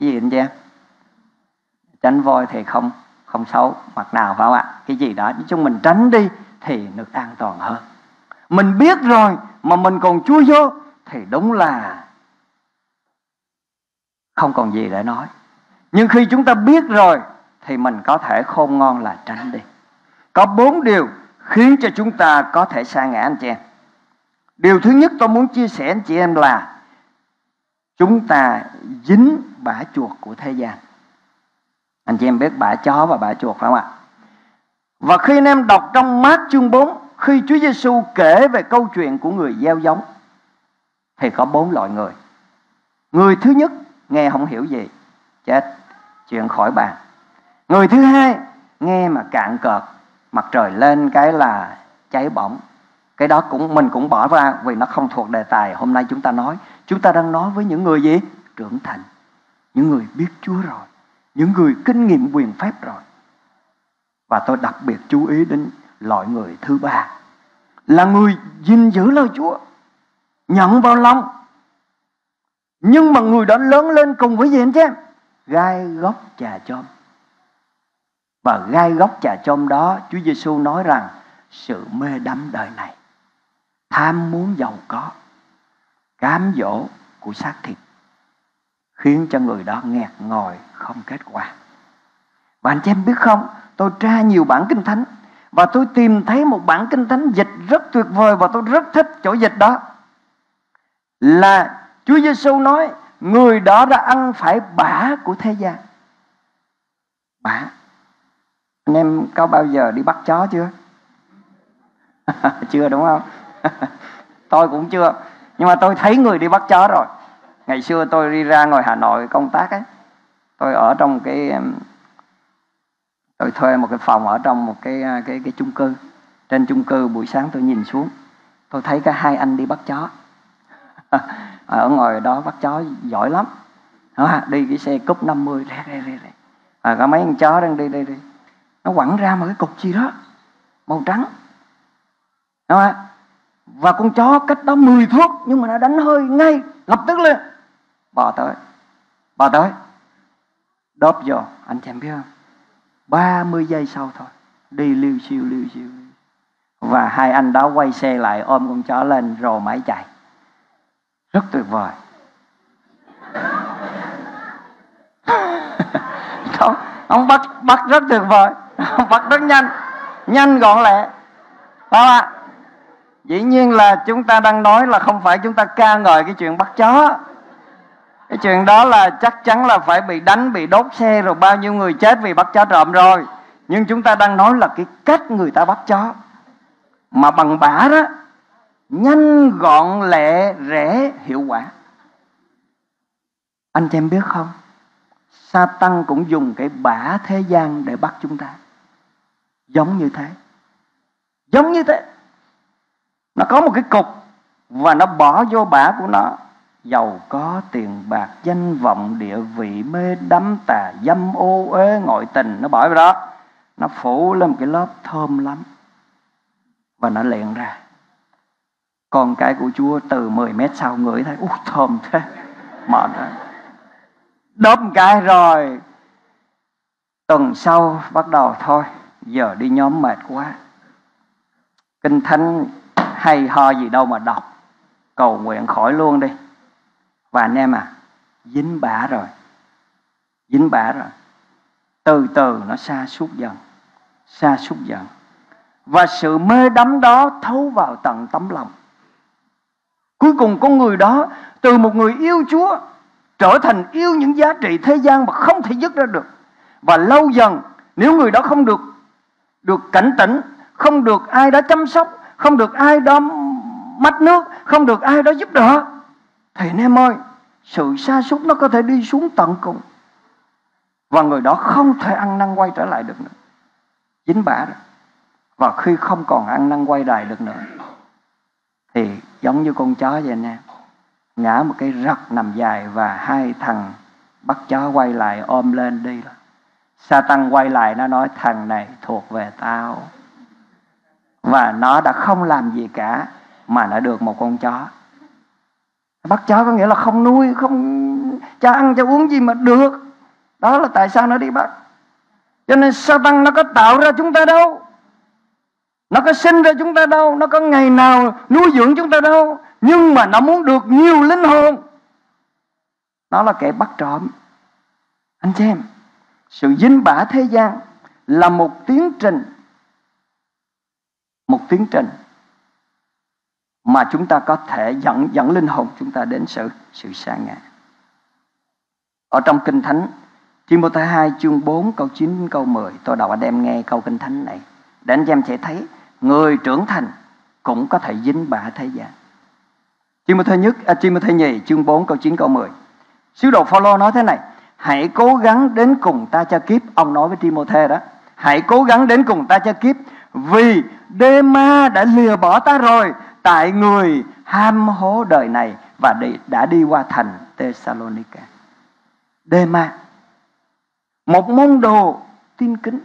Cái gì anh chị em? Tránh voi thì không không xấu mặt nào, phải không ạ? Cái gì đó chứ chúng mình tránh đi thì được an toàn hơn. Mình biết rồi mà mình còn chui vô thì đúng là không còn gì để nói. Nhưng khi chúng ta biết rồi thì mình có thể khôn ngoan là tránh đi. Có bốn điều khiến cho chúng ta có thể sa ngã, anh chị em. Điều thứ nhất tôi muốn chia sẻ anh chị em là chúng ta dính bả chuột của thế gian. Anh chị em biết bả chó và bả chuột phải không ạ? Và khi anh em đọc trong Mark chương bốn, khi Chúa Giêsu kể về câu chuyện của người gieo giống thì có bốn loại người. Người thứ nhất nghe không hiểu gì, chết, chuyện khỏi bàn. Người thứ hai nghe mà cạn cợt, mặt trời lên cái là cháy bỏng. Cái đó cũng mình cũng bỏ ra vì nó không thuộc đề tài hôm nay chúng ta nói. Chúng ta đang nói với những người gì? Trưởng thành, những người biết Chúa rồi, những người kinh nghiệm quyền phép rồi. Và tôi đặc biệt chú ý đến loại người thứ ba là người gìn giữ lời Chúa, nhận vào lòng. Nhưng mà người đó lớn lên cùng với gì anh chị em? Gai góc chà chom. Và gai góc chà chom đó, Chúa Giêsu nói rằng sự mê đắm đời này, tham muốn giàu có, cám dỗ của xác thịt khiến cho người đó nghẹt ngòi không kết quả. Và anh chị em biết không, tôi tra nhiều bản kinh thánh và tôi tìm thấy một bản kinh thánh dịch rất tuyệt vời và tôi rất thích chỗ dịch đó. Là Chúa Giêsu nói người đó đã ăn phải bã của thế gian. Bã. Anh em có bao giờ đi bắt chó chưa? Chưa đúng không? Tôi cũng chưa. Nhưng mà tôi thấy người đi bắt chó rồi. Ngày xưa tôi đi ra ngoài Hà Nội công tác ấy, tôi ở trong cái, tôi thuê một cái phòng ở trong một cái cái cái chung cư. Trên chung cư buổi sáng tôi nhìn xuống, tôi thấy cả hai anh đi bắt chó. Ở ngoài đó bắt chó giỏi lắm. Đi cái xe cúp năm mươi, à, có mấy con chó đang đi đi đi, nó quẳng ra một cái cục gì đó màu trắng. Đúng không? Và con chó cách đó mười thước nhưng mà nó đánh hơi ngay lập tức lên, bò tới bò tới đớp vô. Anh chị em biết không, ba mươi giây sau thôi, đi liêu xiêu liêu xiêu và hai anh đó quay xe lại ôm con chó lên rồi máy chạy. Rất tuyệt vời. Không, ông bắt bắt rất tuyệt vời, ông bắt rất nhanh, nhanh gọn lẹ, phải không ạ? Dĩ nhiên là chúng ta đang nói là không phải chúng ta ca ngợi cái chuyện bắt chó. Cái chuyện đó là chắc chắn là phải bị đánh, bị đốt xe rồi bao nhiêu người chết vì bắt chó trộm rồi. Nhưng chúng ta đang nói là cái cách người ta bắt chó mà bằng bả đó, nhanh, gọn, lẹ, rẻ, hiệu quả. Anh chị em biết không, Sa-tăng cũng dùng cái bả thế gian để bắt chúng ta. Giống như thế, giống như thế. Nó có một cái cục và nó bỏ vô bả của nó. Giàu có, tiền bạc, danh vọng, địa vị, mê đắm, tà dâm, ô uế, ngoại tình, nó bỏ vào đó. Nó phủ lên một cái lớp thơm lắm và nó liền ra. Con cái của Chúa từ mười mét sau ngửi thấy, ú thơm thế, mệt rồi, đớp một cái rồi. Tuần sau bắt đầu thôi, giờ đi nhóm mệt quá, kinh thánh hay ho gì đâu mà đọc, cầu nguyện khỏi luôn đi. Và anh em à, dính bả rồi, dính bả rồi, từ từ nó sa sút dần, sa sút dần. Và sự mê đắm đó thấu vào tận tấm lòng. Cuối cùng con người đó từ một người yêu Chúa trở thành yêu những giá trị thế gian mà không thể dứt ra được. Và lâu dần nếu người đó không được được cảnh tỉnh, không được ai đó chăm sóc, không được ai đó mách nước, không được ai đó giúp đỡ, thì anh em ơi, sự sa sút nó có thể đi xuống tận cùng và người đó không thể ăn năn quay trở lại được nữa. Dính bả rồi. Và khi không còn ăn năn quay lại được nữa thì giống như con chó vậy nè, ngã một cái rật nằm dài và hai thằng bắt chó quay lại ôm lên đi. Sa-tăng quay lại nó nói thằng này thuộc về tao. Và nó đã không làm gì cả mà nó được một con chó. Bắt chó có nghĩa là không nuôi, không cho ăn cho uống gì mà được. Đó là tại sao nó đi bắt. Cho nên Satan nó có tạo ra chúng ta đâu, nó có sinh ra chúng ta đâu, nó có ngày nào nuôi dưỡng chúng ta đâu, nhưng mà nó muốn được nhiều linh hồn. Nó là kẻ bắt trộm. Anh chị em, sự dính bả thế gian là một tiến trình, một tiến trình mà chúng ta có thể dẫn dẫn linh hồn chúng ta đến sự sự sa ngã. Ở trong Kinh Thánh Timôthê hai chương bốn câu chín câu mười, tôi đọc anh em nghe câu Kinh Thánh này để anh em sẽ thấy người trưởng thành cũng có thể dính bả thế gian. Timôthê nhất, à, Timôthê nhì chương bốn câu chín câu mười, sứ đồ Phaolô nói thế này: hãy cố gắng đến cùng ta cha kiếp. Ông nói với Timôthê đó, hãy cố gắng đến cùng ta cha kiếp, vì Đê-ma đã lìa bỏ ta rồi, tại người ham hố đời này, và đã đi qua thành Thessalonica. Đê-ma, một môn đồ tin kính,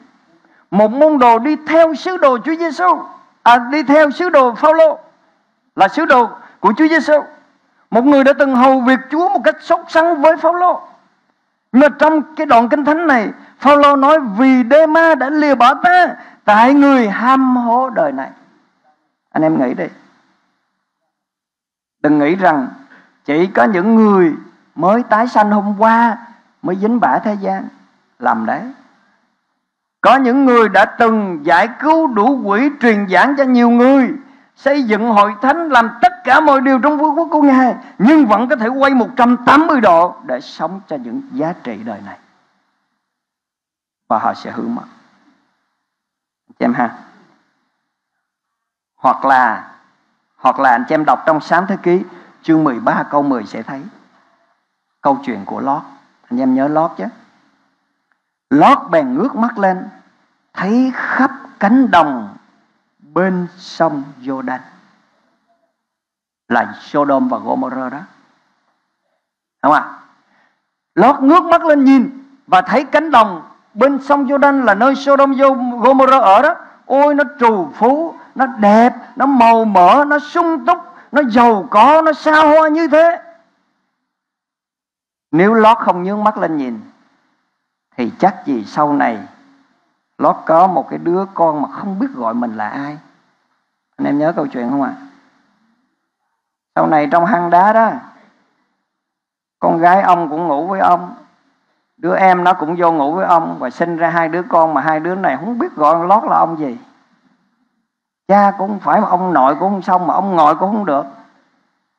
một môn đồ đi theo sứ đồ Chúa Giêsu, à, đi theo sứ đồ Phaolô, là sứ đồ của Chúa Giêsu, một người đã từng hầu việc Chúa một cách sốt sắng với Phaolô. Nhưng mà trong cái đoạn Kinh Thánh này, Phaolô nói vì Đê-ma đã lìa bỏ ta, tại người ham hố đời này. Anh em nghĩ đi, đừng nghĩ rằng chỉ có những người mới tái sanh hôm qua mới dính bả thế gian. Làm đấy, có những người đã từng giải cứu đủ quỷ, truyền giảng cho nhiều người, xây dựng hội thánh, làm tất cả mọi điều trong vương quốc của Ngài, nhưng vẫn có thể quay một trăm tám mươi độ để sống cho những giá trị đời này, và họ sẽ hư mất. Anh chị em ha. Hoặc là Hoặc là anh chị em đọc trong Sáng Thế Ký chương mười ba câu mười sẽ thấy câu chuyện của Lot. Anh em nhớ Lot chứ. Lót bèn ngước mắt lên, thấy khắp cánh đồng bên sông Jordan, là Sodom và Gomorrah đó, đúng không ạ? Lót ngước mắt lên nhìn và thấy cánh đồng bên sông Jordan là nơi Sodom Gomorrah ở đó. Ôi, nó trù phú, nó đẹp, nó màu mỡ, nó sung túc, nó giàu có, nó xa hoa như thế. Nếu Lót không nhướng mắt lên nhìn thì chắc gì sau này Lót có một cái đứa con mà không biết gọi mình là ai. Anh em nhớ câu chuyện không ạ? À? Sau này trong hang đá đó, con gái ông cũng ngủ với ông, đứa em nó cũng vô ngủ với ông, và sinh ra hai đứa con mà hai đứa này không biết gọi Lót là ông gì. Cha cũng không phải, mà ông nội cũng không xong, mà ông ngoại cũng không được.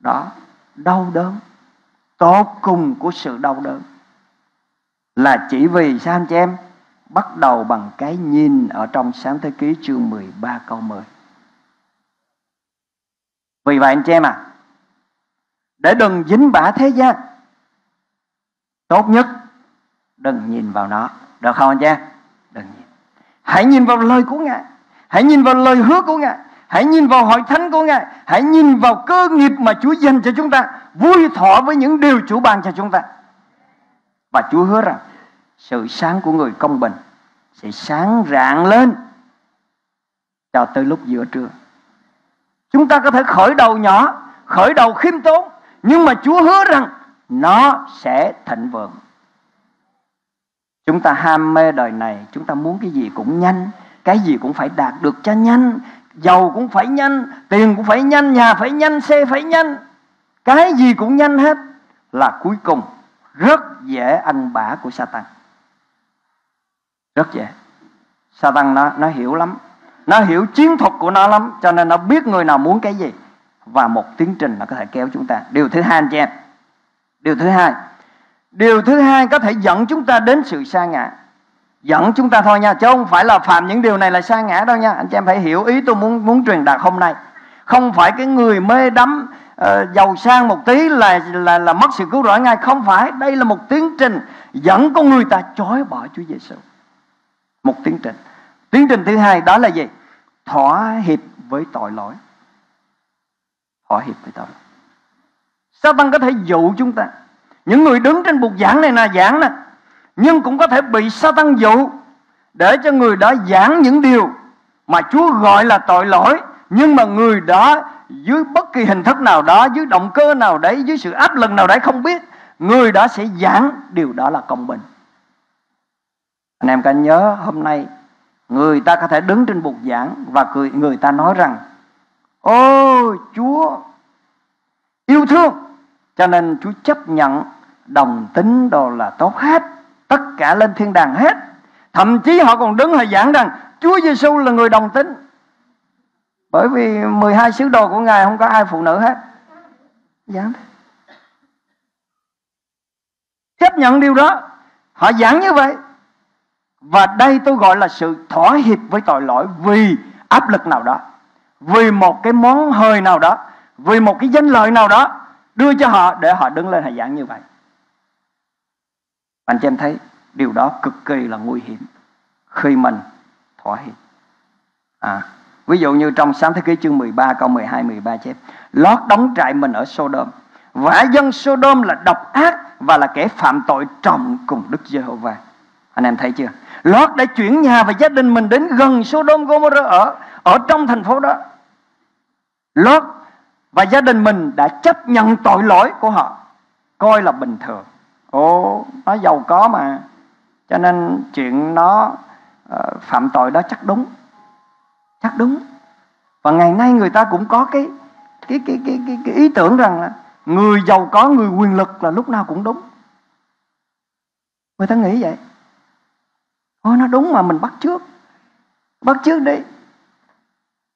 Đó, đau đớn, tột cùng của sự đau đớn là chỉ vì sao anh chị em? Bắt đầu bằng cái nhìn ở trong Sáng Thế Ký chương mười ba câu mười. Vì vậy anh chị em à, để đừng dính bả thế gian, tốt nhất đừng nhìn vào nó, được không anh chị em? Đừng nhìn. Hãy nhìn vào lời của Ngài, hãy nhìn vào lời hứa của Ngài, hãy nhìn vào hội thánh của Ngài, hãy nhìn vào cơ nghiệp mà Chúa dành cho chúng ta, vui thọ với những điều Chúa ban cho chúng ta. Và Chúa hứa rằng sự sáng của người công bình sẽ sáng rạng lên cho tới lúc giữa trưa. Chúng ta có thể khởi đầu nhỏ, khởi đầu khiêm tốn, nhưng mà Chúa hứa rằng nó sẽ thịnh vượng. Chúng ta ham mê đời này, chúng ta muốn cái gì cũng nhanh, cái gì cũng phải đạt được cho nhanh, giàu cũng phải nhanh, tiền cũng phải nhanh, nhà phải nhanh, xe phải nhanh, cái gì cũng nhanh hết, là cuối cùng rất dễ ăn bả của Satan. Rất dễ. Satan nó, nó hiểu lắm, nó hiểu chiến thuật của nó lắm, cho nên nó biết người nào muốn cái gì, và một tiến trình nó có thể kéo chúng ta. Điều thứ hai anh chị em, Điều thứ hai Điều thứ hai có thể dẫn chúng ta đến sự sa ngã. Dẫn chúng ta thôi nha, chứ không phải là phạm những điều này là sa ngã đâu nha. Anh chị em phải hiểu ý tôi muốn muốn truyền đạt hôm nay. Không phải cái người mê đắm Uh, giàu sang một tí là, là, là mất sự cứu rỗi ngay. Không phải. Đây là một tiến trình dẫn con người ta chối bỏ Chúa Giêsu. Một tiến trình. Tiến trình thứ hai đó là gì? Thỏa hiệp với tội lỗi. Thỏa hiệp với tội lỗi. Satan có thể dụ chúng ta. Những người đứng trên bục giảng này là giảng nè, nhưng cũng có thể bị Satan dụ để cho người đó giảng những điều mà Chúa gọi là tội lỗi, nhưng mà người đó dưới bất kỳ hình thức nào đó, dưới động cơ nào đấy, dưới sự áp lực nào đấy không biết, người đó sẽ giảng điều đó là công bình. Anh em cả nhớ, hôm nay người ta có thể đứng trên bục giảng và cười, người ta nói rằng ôi Chúa yêu thương, cho nên Chúa chấp nhận đồng tính đồ là tốt hết, tất cả lên thiên đàng hết. Thậm chí họ còn đứng họ giảng rằng Chúa Giêsu là người đồng tính, bởi vì mười hai sứ đồ của Ngài không có ai phụ nữ hết. Giảng thế, chấp nhận điều đó, họ giảng như vậy. Và đây tôi gọi là sự thỏa hiệp với tội lỗi, vì áp lực nào đó, vì một cái món hời nào đó, vì một cái danh lợi nào đó đưa cho họ để họ đứng lên họ giảng như vậy. Anh chị em thấy điều đó cực kỳ là nguy hiểm khi mình thỏa hiệp. À, ví dụ như trong Sáng Thế Ký chương mười ba câu mười hai mười ba chép: Lót đóng trại mình ở Sodom, vả dân Sodom là độc ác và là kẻ phạm tội trọng cùng Đức Giê-hô-va. Anh em thấy chưa? Lót đã chuyển nhà và gia đình mình đến gần Sodom Gomorrah, ở ở trong thành phố đó. Lót và gia đình mình đã chấp nhận tội lỗi của họ, coi là bình thường. Ồ, nó giàu có mà, cho nên chuyện nó uh, phạm tội đó chắc đúng, chắc đúng. Và ngày nay người ta cũng có cái cái cái cái cái, cái ý tưởng rằng là người giàu có, người quyền lực là lúc nào cũng đúng. Người ta nghĩ vậy. Ôi, nó đúng mà mình bắt chước, bắt chước đi.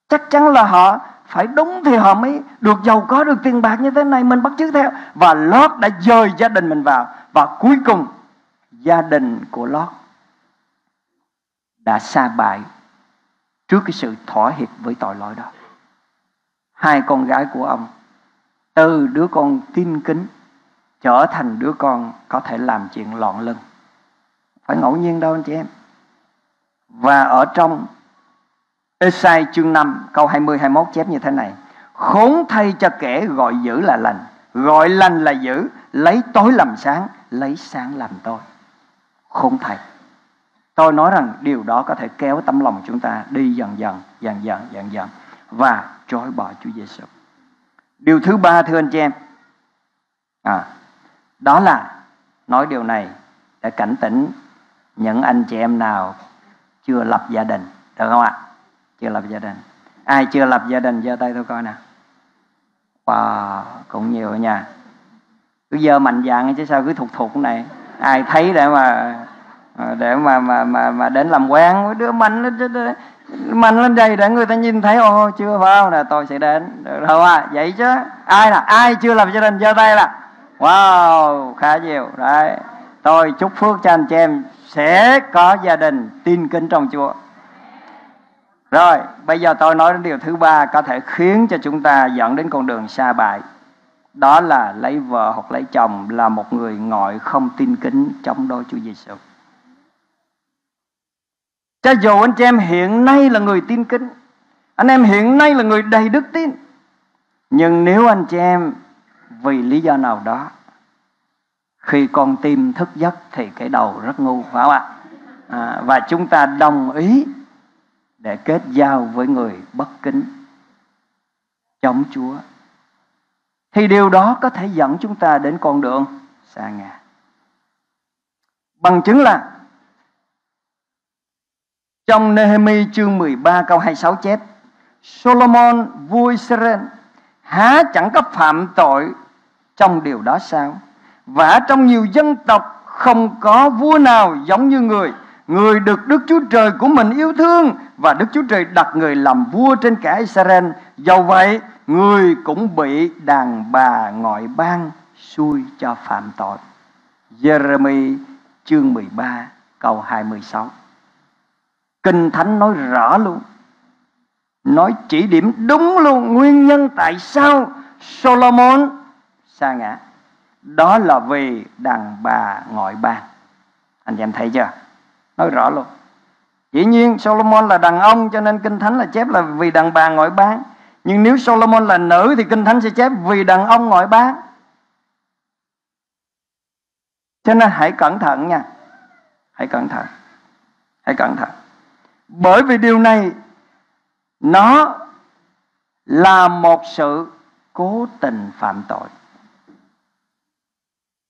Chắc chắn là họ phải đúng thì họ mới được giàu có, được tiền bạc như thế này, mình bắt chước theo. Và Lót đã dời gia đình mình vào, và cuối cùng gia đình của Lót đã sa bại trước cái sự thỏa hiệp với tội lỗi đó. Hai con gái của ông từ đứa con tin kính trở thành đứa con có thể làm chuyện lọn lưng. Phải ngẫu nhiên đâu anh chị em. Và ở trong Ê-sai chương năm câu hai mươi hai mươi mốt chép như thế này: Khốn thay cho kẻ gọi dữ là lành, gọi lành là dữ, lấy tối làm sáng, lấy sáng làm tối. Khốn thay. Tôi nói rằng điều đó có thể kéo tấm lòng chúng ta đi dần dần, dần dần, dần dần và chối bỏ Chúa Giê-xu. Điều thứ ba thưa anh chị em, à, đó là nói điều này để cảnh tỉnh những anh chị em nào chưa lập gia đình, được không ạ? Chưa lập gia đình. Ai chưa lập gia đình giơ tay tôi coi nè. Wow, cũng nhiều ở nhà. Cứ giơ mạnh dạn chứ sao cứ thục thục này. Ai thấy để mà để mà mà mà, mà đến làm quen với đứa mạnh lên mạnh lên đây để người ta nhìn thấy, ô chưa vào nè, tôi sẽ đến, được không ạ? À? Vậy chứ. Ai là ai chưa lập gia đình giơ tay là. Wow, khá nhiều đấy. Tôi chúc phước cho anh chị em sẽ có gia đình tin kính trong Chúa. Rồi, bây giờ tôi nói đến điều thứ ba có thể khiến cho chúng ta dẫn đến con đường sa bại. Đó là lấy vợ hoặc lấy chồng là một người ngoại không tin kính chống đối Chúa Giê-xu. Cho dù anh chị em hiện nay là người tin kính, anh em hiện nay là người đầy đức tin, nhưng nếu anh chị em vì lý do nào đó khi con tim thức giấc thì cái đầu rất ngu, phải không ạ? À, và chúng ta đồng ý để kết giao với người bất kính chống Chúa, thì điều đó có thể dẫn chúng ta đến con đường sa ngã. Bằng chứng là trong Nê-hê-mi chương mười ba câu hai mươi sáu chép: Solomon vua Israel há chẳng có phạm tội trong điều đó sao? Và trong nhiều dân tộc không có vua nào giống như người, người được Đức Chúa Trời của mình yêu thương, và Đức Chúa Trời đặt người làm vua trên cả Israel. Dầu vậy, người cũng bị đàn bà ngoại bang xui cho phạm tội. Giê-rê-mi chương mười ba câu hai mươi sáu. Kinh Thánh nói rõ luôn, nói chỉ điểm đúng luôn nguyên nhân tại sao Solomon sa ngã. Đó là vì đàn bà ngoại bang. Anh em thấy chưa? Nói rõ luôn. Dĩ nhiên Solomon là đàn ông, cho nên Kinh Thánh là chép là vì đàn bà ngoại bang. Nhưng nếu Solomon là nữ thì Kinh Thánh sẽ chép vì đàn ông ngoại bang. Cho nên hãy cẩn thận nha. Hãy cẩn thận. Hãy cẩn thận. Bởi vì điều này nó là một sự cố tình phạm tội.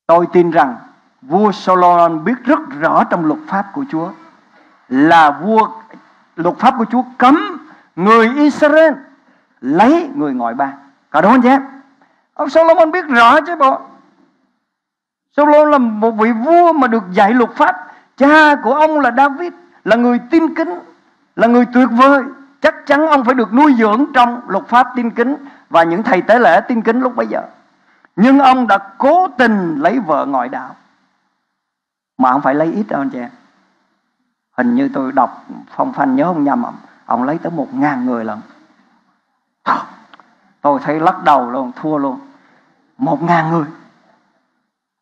Tôi tin rằng vua Solomon biết rất rõ trong luật pháp của Chúa, là vua, luật pháp của Chúa cấm người Israel lấy người ngoại bang. Có đúng không chứ? Ông Solomon biết rõ chứ bộ. Solomon là một vị vua mà được dạy luật pháp. Cha của ông là David, là người tin kính, là người tuyệt vời. Chắc chắn ông phải được nuôi dưỡng trong luật pháp tin kính và những thầy tế lễ tin kính lúc bấy giờ. Nhưng ông đã cố tình lấy vợ ngoại đạo, mà không phải lấy ít đâu anh chị. Hình như tôi đọc phong phanh nhớ không nhầm, ông, ông lấy tới một ngàn người lần. Tôi thấy lắc đầu luôn, thua luôn. Một ngàn người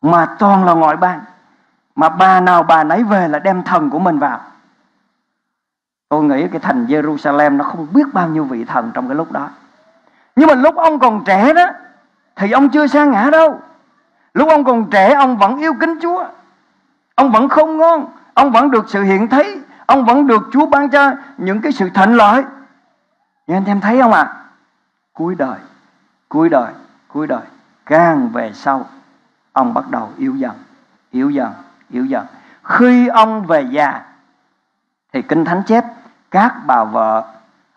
mà toàn là ngoại bang, mà bà nào bà nấy về là đem thần của mình vào. Tôi nghĩ cái thành Jerusalem nó không biết bao nhiêu vị thần trong cái lúc đó. Nhưng mà lúc ông còn trẻ đó thì ông chưa sa ngã đâu. Lúc ông còn trẻ ông vẫn yêu kính Chúa, ông vẫn không ngon, ông vẫn được sự hiện thấy, ông vẫn được Chúa ban cho những cái sự thịnh lợi. Nhưng anh em thấy không ạ? À? Cuối đời, cuối đời, cuối đời, càng về sau ông bắt đầu yếu dần, yếu dần, yếu dần. Khi ông về già thì Kinh Thánh chép các bà vợ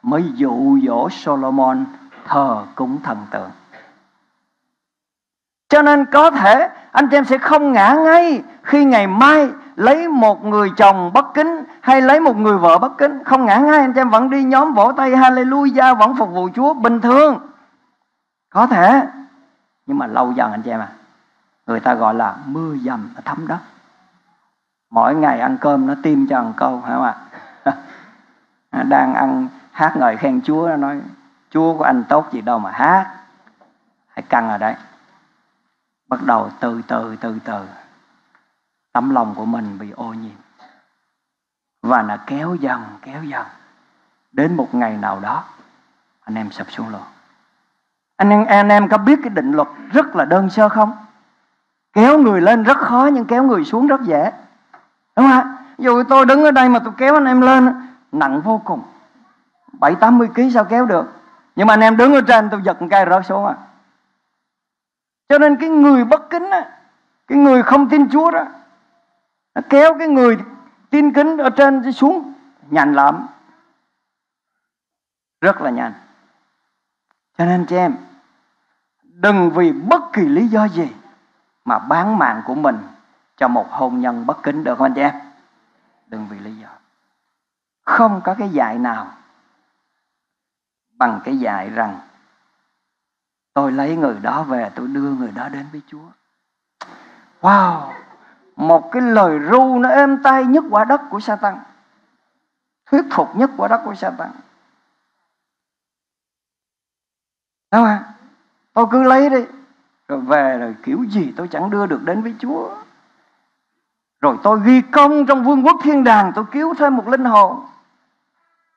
mới dụ dỗ Solomon thờ cúng thần tượng. Cho nên có thể anh em sẽ không ngã ngay khi ngày mai lấy một người chồng bất kính hay lấy một người vợ bất kính. Không ngã ngay, anh em vẫn đi nhóm vỗ tay Hallelujah, vẫn phục vụ Chúa bình thường. Có thể. Nhưng mà lâu dần anh em à, người ta gọi là mưa dầm thấm đất. Mỗi ngày ăn cơm nó tiêm cho một câu, phải không ạ? À? Đang ăn hát ngợi khen Chúa, nó nói Chúa của anh tốt gì đâu mà hát. Hãy căng ở đấy. Bắt đầu từ từ từ từ tấm lòng của mình bị ô nhiễm, và nó kéo dần kéo dần đến một ngày nào đó anh em sập xuống luôn. Anh em, anh em có biết cái định luật rất là đơn sơ không? Kéo người lên rất khó nhưng kéo người xuống rất dễ, đúng không ạ? Dù tôi đứng ở đây mà tôi kéo anh em lên nặng vô cùng, bảy tám mươi ký sao kéo được, nhưng mà anh em đứng ở trên tôi giật một cây rớt xuống à. Cho nên cái người bất kính á, cái người không tin Chúa đó, nó kéo cái người tin kính ở trên xuống nhanh lắm, rất là nhanh. Cho nên chị em đừng vì bất kỳ lý do gì mà bán mạng của mình cho một hôn nhân bất kính, được không anh chị em? Đừng vì lý do. Không có cái dạy nào bằng cái dạy rằng tôi lấy người đó về, tôi đưa người đó đến với Chúa. Wow, một cái lời ru nó êm tai nhất quả đất của Satan, thuyết phục nhất quả đất của Satan. Đúng không? Tôi cứ lấy đi, rồi về rồi kiểu gì tôi chẳng đưa được đến với Chúa. Rồi tôi ghi công trong vương quốc thiên đàng, tôi cứu thêm một linh hồn.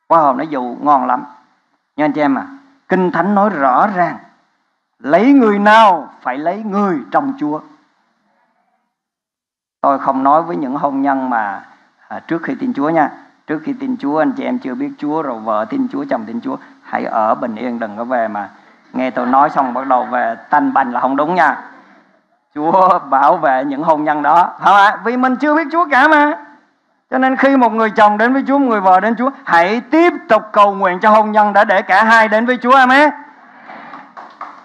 Wow, nó dụ ngon lắm. Nha anh chị em à, Kinh Thánh nói rõ ràng lấy người nào phải lấy người trong Chúa. Tôi không nói với những hôn nhân mà à, trước khi tin Chúa nha. Trước khi tin Chúa anh chị em chưa biết Chúa, rồi vợ tin Chúa, chồng tin Chúa, hãy ở bình yên, đừng có về mà nghe tôi nói xong bắt đầu về tanh bành là không đúng nha. Chúa bảo vệ những hôn nhân đó, phải không ạ? Vì mình chưa biết Chúa cả mà. Cho nên khi một người chồng đến với Chúa, một người vợ đến Chúa, hãy tiếp tục cầu nguyện cho hôn nhân đã để cả hai đến với Chúa. Amen.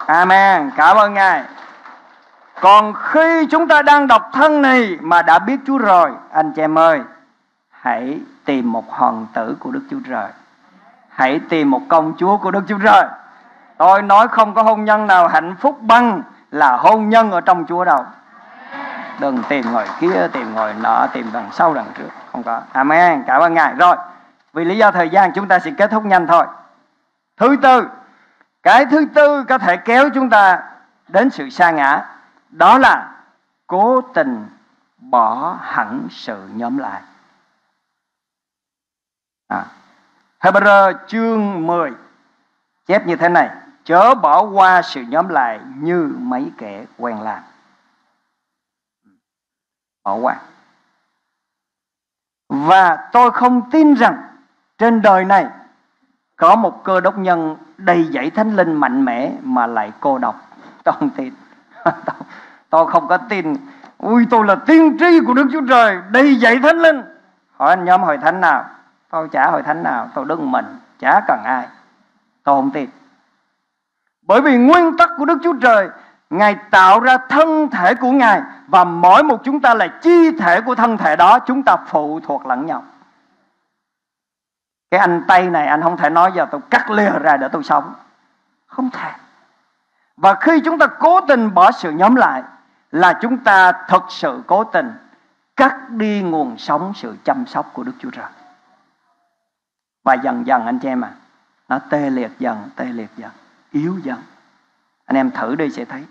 Amen. Cảm ơn Ngài. Còn khi chúng ta đang độc thân này mà đã biết Chúa rồi, anh chị em ơi, hãy tìm một hoàng tử của Đức Chúa Trời, hãy tìm một công chúa của Đức Chúa Trời. Tôi nói không có hôn nhân nào hạnh phúc bằng là hôn nhân ở trong Chúa đâu. Đừng tìm ngồi kia, tìm ngồi nọ, tìm đằng sau đằng trước, không có. Amen. Cảm ơn Ngài. Rồi, vì lý do thời gian chúng ta sẽ kết thúc nhanh thôi. Thứ tư, cái thứ tư có thể kéo chúng ta đến sự sa ngã, đó là cố tình bỏ hẳn sự nhóm lại. À, Hebrew chương mười chép như thế này: chớ bỏ qua sự nhóm lại như mấy kẻ quen làm. Bỏ qua. Và tôi không tin rằng trên đời này có một cơ đốc nhân đầy dẫy thánh linh mạnh mẽ mà lại cô độc. Tôi không tin. Tôi, tôi không có tin. Ui, tôi là tiên tri của Đức Chúa Trời đầy dẫy thánh linh, Hỏi anh nhóm hội thánh nào? Tôi chả hội thánh nào, tôi đứng mình, chả cần ai, tôi không tin. Bởi vì nguyên tắc của Đức Chúa Trời, Ngài tạo ra thân thể của Ngài, và mỗi một chúng ta là chi thể của thân thể đó, chúng ta phụ thuộc lẫn nhau. Cái anh Tây này anh không thể nói giờ tôi cắt lìa ra để tôi sống, không thể. Và khi chúng ta cố tình bỏ sự nhóm lại, là chúng ta thực sự cố tình cắt đi nguồn sống sự chăm sóc của Đức Chúa Trời. Và dần dần anh chị em à, nó tê liệt dần, tê liệt dần, yếu dần. Anh em thử đi sẽ thấy.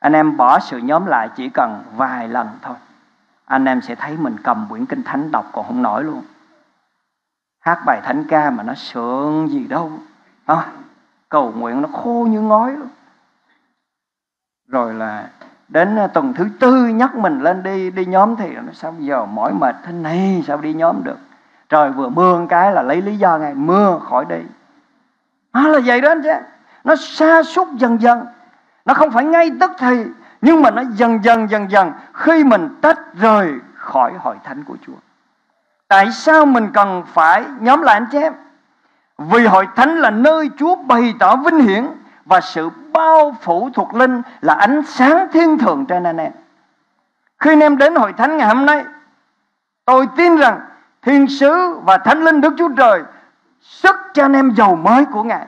Anh em bỏ sự nhóm lại chỉ cần vài lần thôi, anh em sẽ thấy mình cầm quyển Kinh Thánh đọc còn không nổi luôn. Hát bài thánh ca mà nó sượng gì đâu à, cầu nguyện nó khô như ngói luôn. Rồi là đến tuần thứ tư nhắc mình lên đi đi nhóm thì nó sao giờ mỏi mệt thế này, sao đi nhóm được. Trời vừa mưa cái là lấy lý do ngày mưa khỏi đi. Nó à, là vậy đó anh chứ. Nó sa sút dần dần. Nó không phải ngay tức thì, nhưng mà nó dần dần dần dần khi mình tách rời khỏi hội thánh của Chúa. Tại sao mình cần phải nhóm lại anh chị em? Vì hội thánh là nơi Chúa bày tỏ vinh hiển, và sự bao phủ thuộc linh là ánh sáng thiên thượng trên anh em. Khi anh em đến hội thánh ngày hôm nay, tôi tin rằng thiên sứ và thánh linh Đức Chúa Trời sức cho anh em dầu mới của Ngài,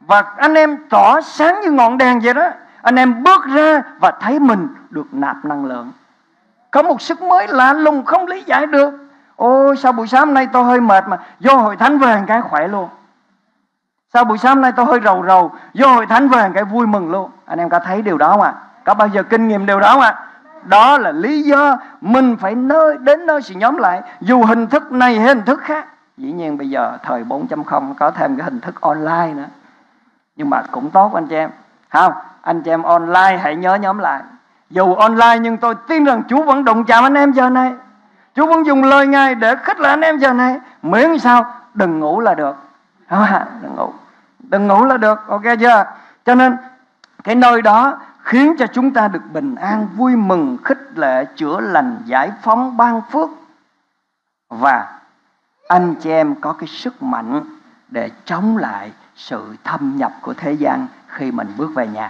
và anh em tỏ sáng như ngọn đèn vậy đó. Anh em bước ra và thấy mình được nạp năng lượng, có một sức mới lạ lùng không lý giải được. Ôi sao buổi sáng hôm nay tôi hơi mệt, mà vô hội thánh về cái khỏe luôn. Sao buổi sáng hôm nay tôi hơi rầu rầu, vô hội thánh về cái vui mừng luôn. Anh em có thấy điều đó không ạ? Có bao giờ kinh nghiệm điều đó không ạ? Đó là lý do mình phải nơi đến nơi sự nhóm lại, dù hình thức này hay hình thức khác. Dĩ nhiên bây giờ thời bốn chấm không có thêm cái hình thức online nữa, nhưng mà cũng tốt anh chị em. Không, anh chị em online hãy nhớ nhóm lại. Dù online nhưng tôi tin rằng Chúa vẫn đụng chạm anh em giờ này, Chúa vẫn dùng lời Ngài để khích lệ anh em giờ này. Miễn sao đừng ngủ là được. Đừng ngủ, đừng ngủ là được, ok chưa? Cho nên cái nơi đó khiến cho chúng ta được bình an, vui mừng, khích lệ, chữa lành, giải phóng, ban phước. Và anh chị em có cái sức mạnh để chống lại sự thâm nhập của thế gian khi mình bước về nhà.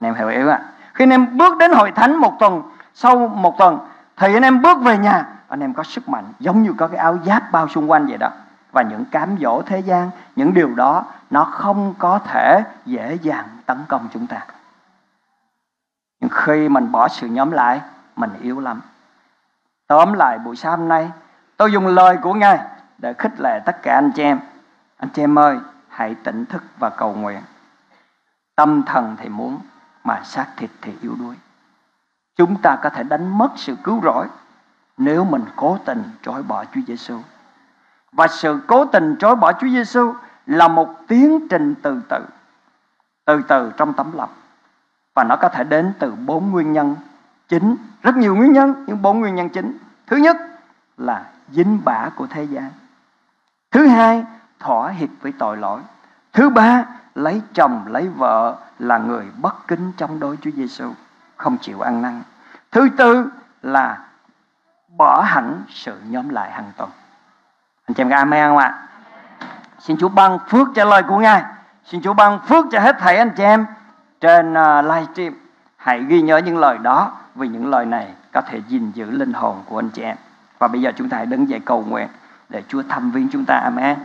Anh em hiểu ý ạ? Khi anh em bước đến hội thánh một tuần, sau một tuần thì anh em bước về nhà, anh em có sức mạnh giống như có cái áo giáp bao xung quanh vậy đó. Và những cám dỗ thế gian, những điều đó nó không có thể dễ dàng tấn công chúng ta. Nhưng khi mình bỏ sự nhóm lại, mình yếu lắm. Tóm lại buổi sáng hôm nay, tôi dùng lời của Ngài để khích lệ tất cả anh chị em. Anh chị em ơi, hãy tỉnh thức và cầu nguyện. Tâm thần thì muốn, mà xác thịt thì yếu đuối. Chúng ta có thể đánh mất sự cứu rỗi nếu mình cố tình chối bỏ Chúa Giêsu. Và sự cố tình chối bỏ Chúa Giêsu là một tiến trình từ từ, từ từ trong tấm lòng. Và nó có thể đến từ bốn nguyên nhân chính, rất nhiều nguyên nhân, nhưng bốn nguyên nhân chính. Thứ nhất là dính bả của thế gian. Thứ hai, thỏa hiệp với tội lỗi. Thứ ba, lấy chồng lấy vợ là người bất kính chống đối Chúa Giêsu, không chịu ăn năn. Thứ tư là bỏ hẳn sự nhóm lại hàng tuần. Anh chị em có amen không ạ? Xin Chúa ban phước trả lời của Ngài. Xin Chúa ban phước cho hết thảy anh chị em trên uh, live stream. Hãy ghi nhớ những lời đó, vì những lời này có thể gìn giữ linh hồn của anh chị em. Và bây giờ chúng ta hãy đứng dậy cầu nguyện để Chúa thăm viếng chúng ta. Amen.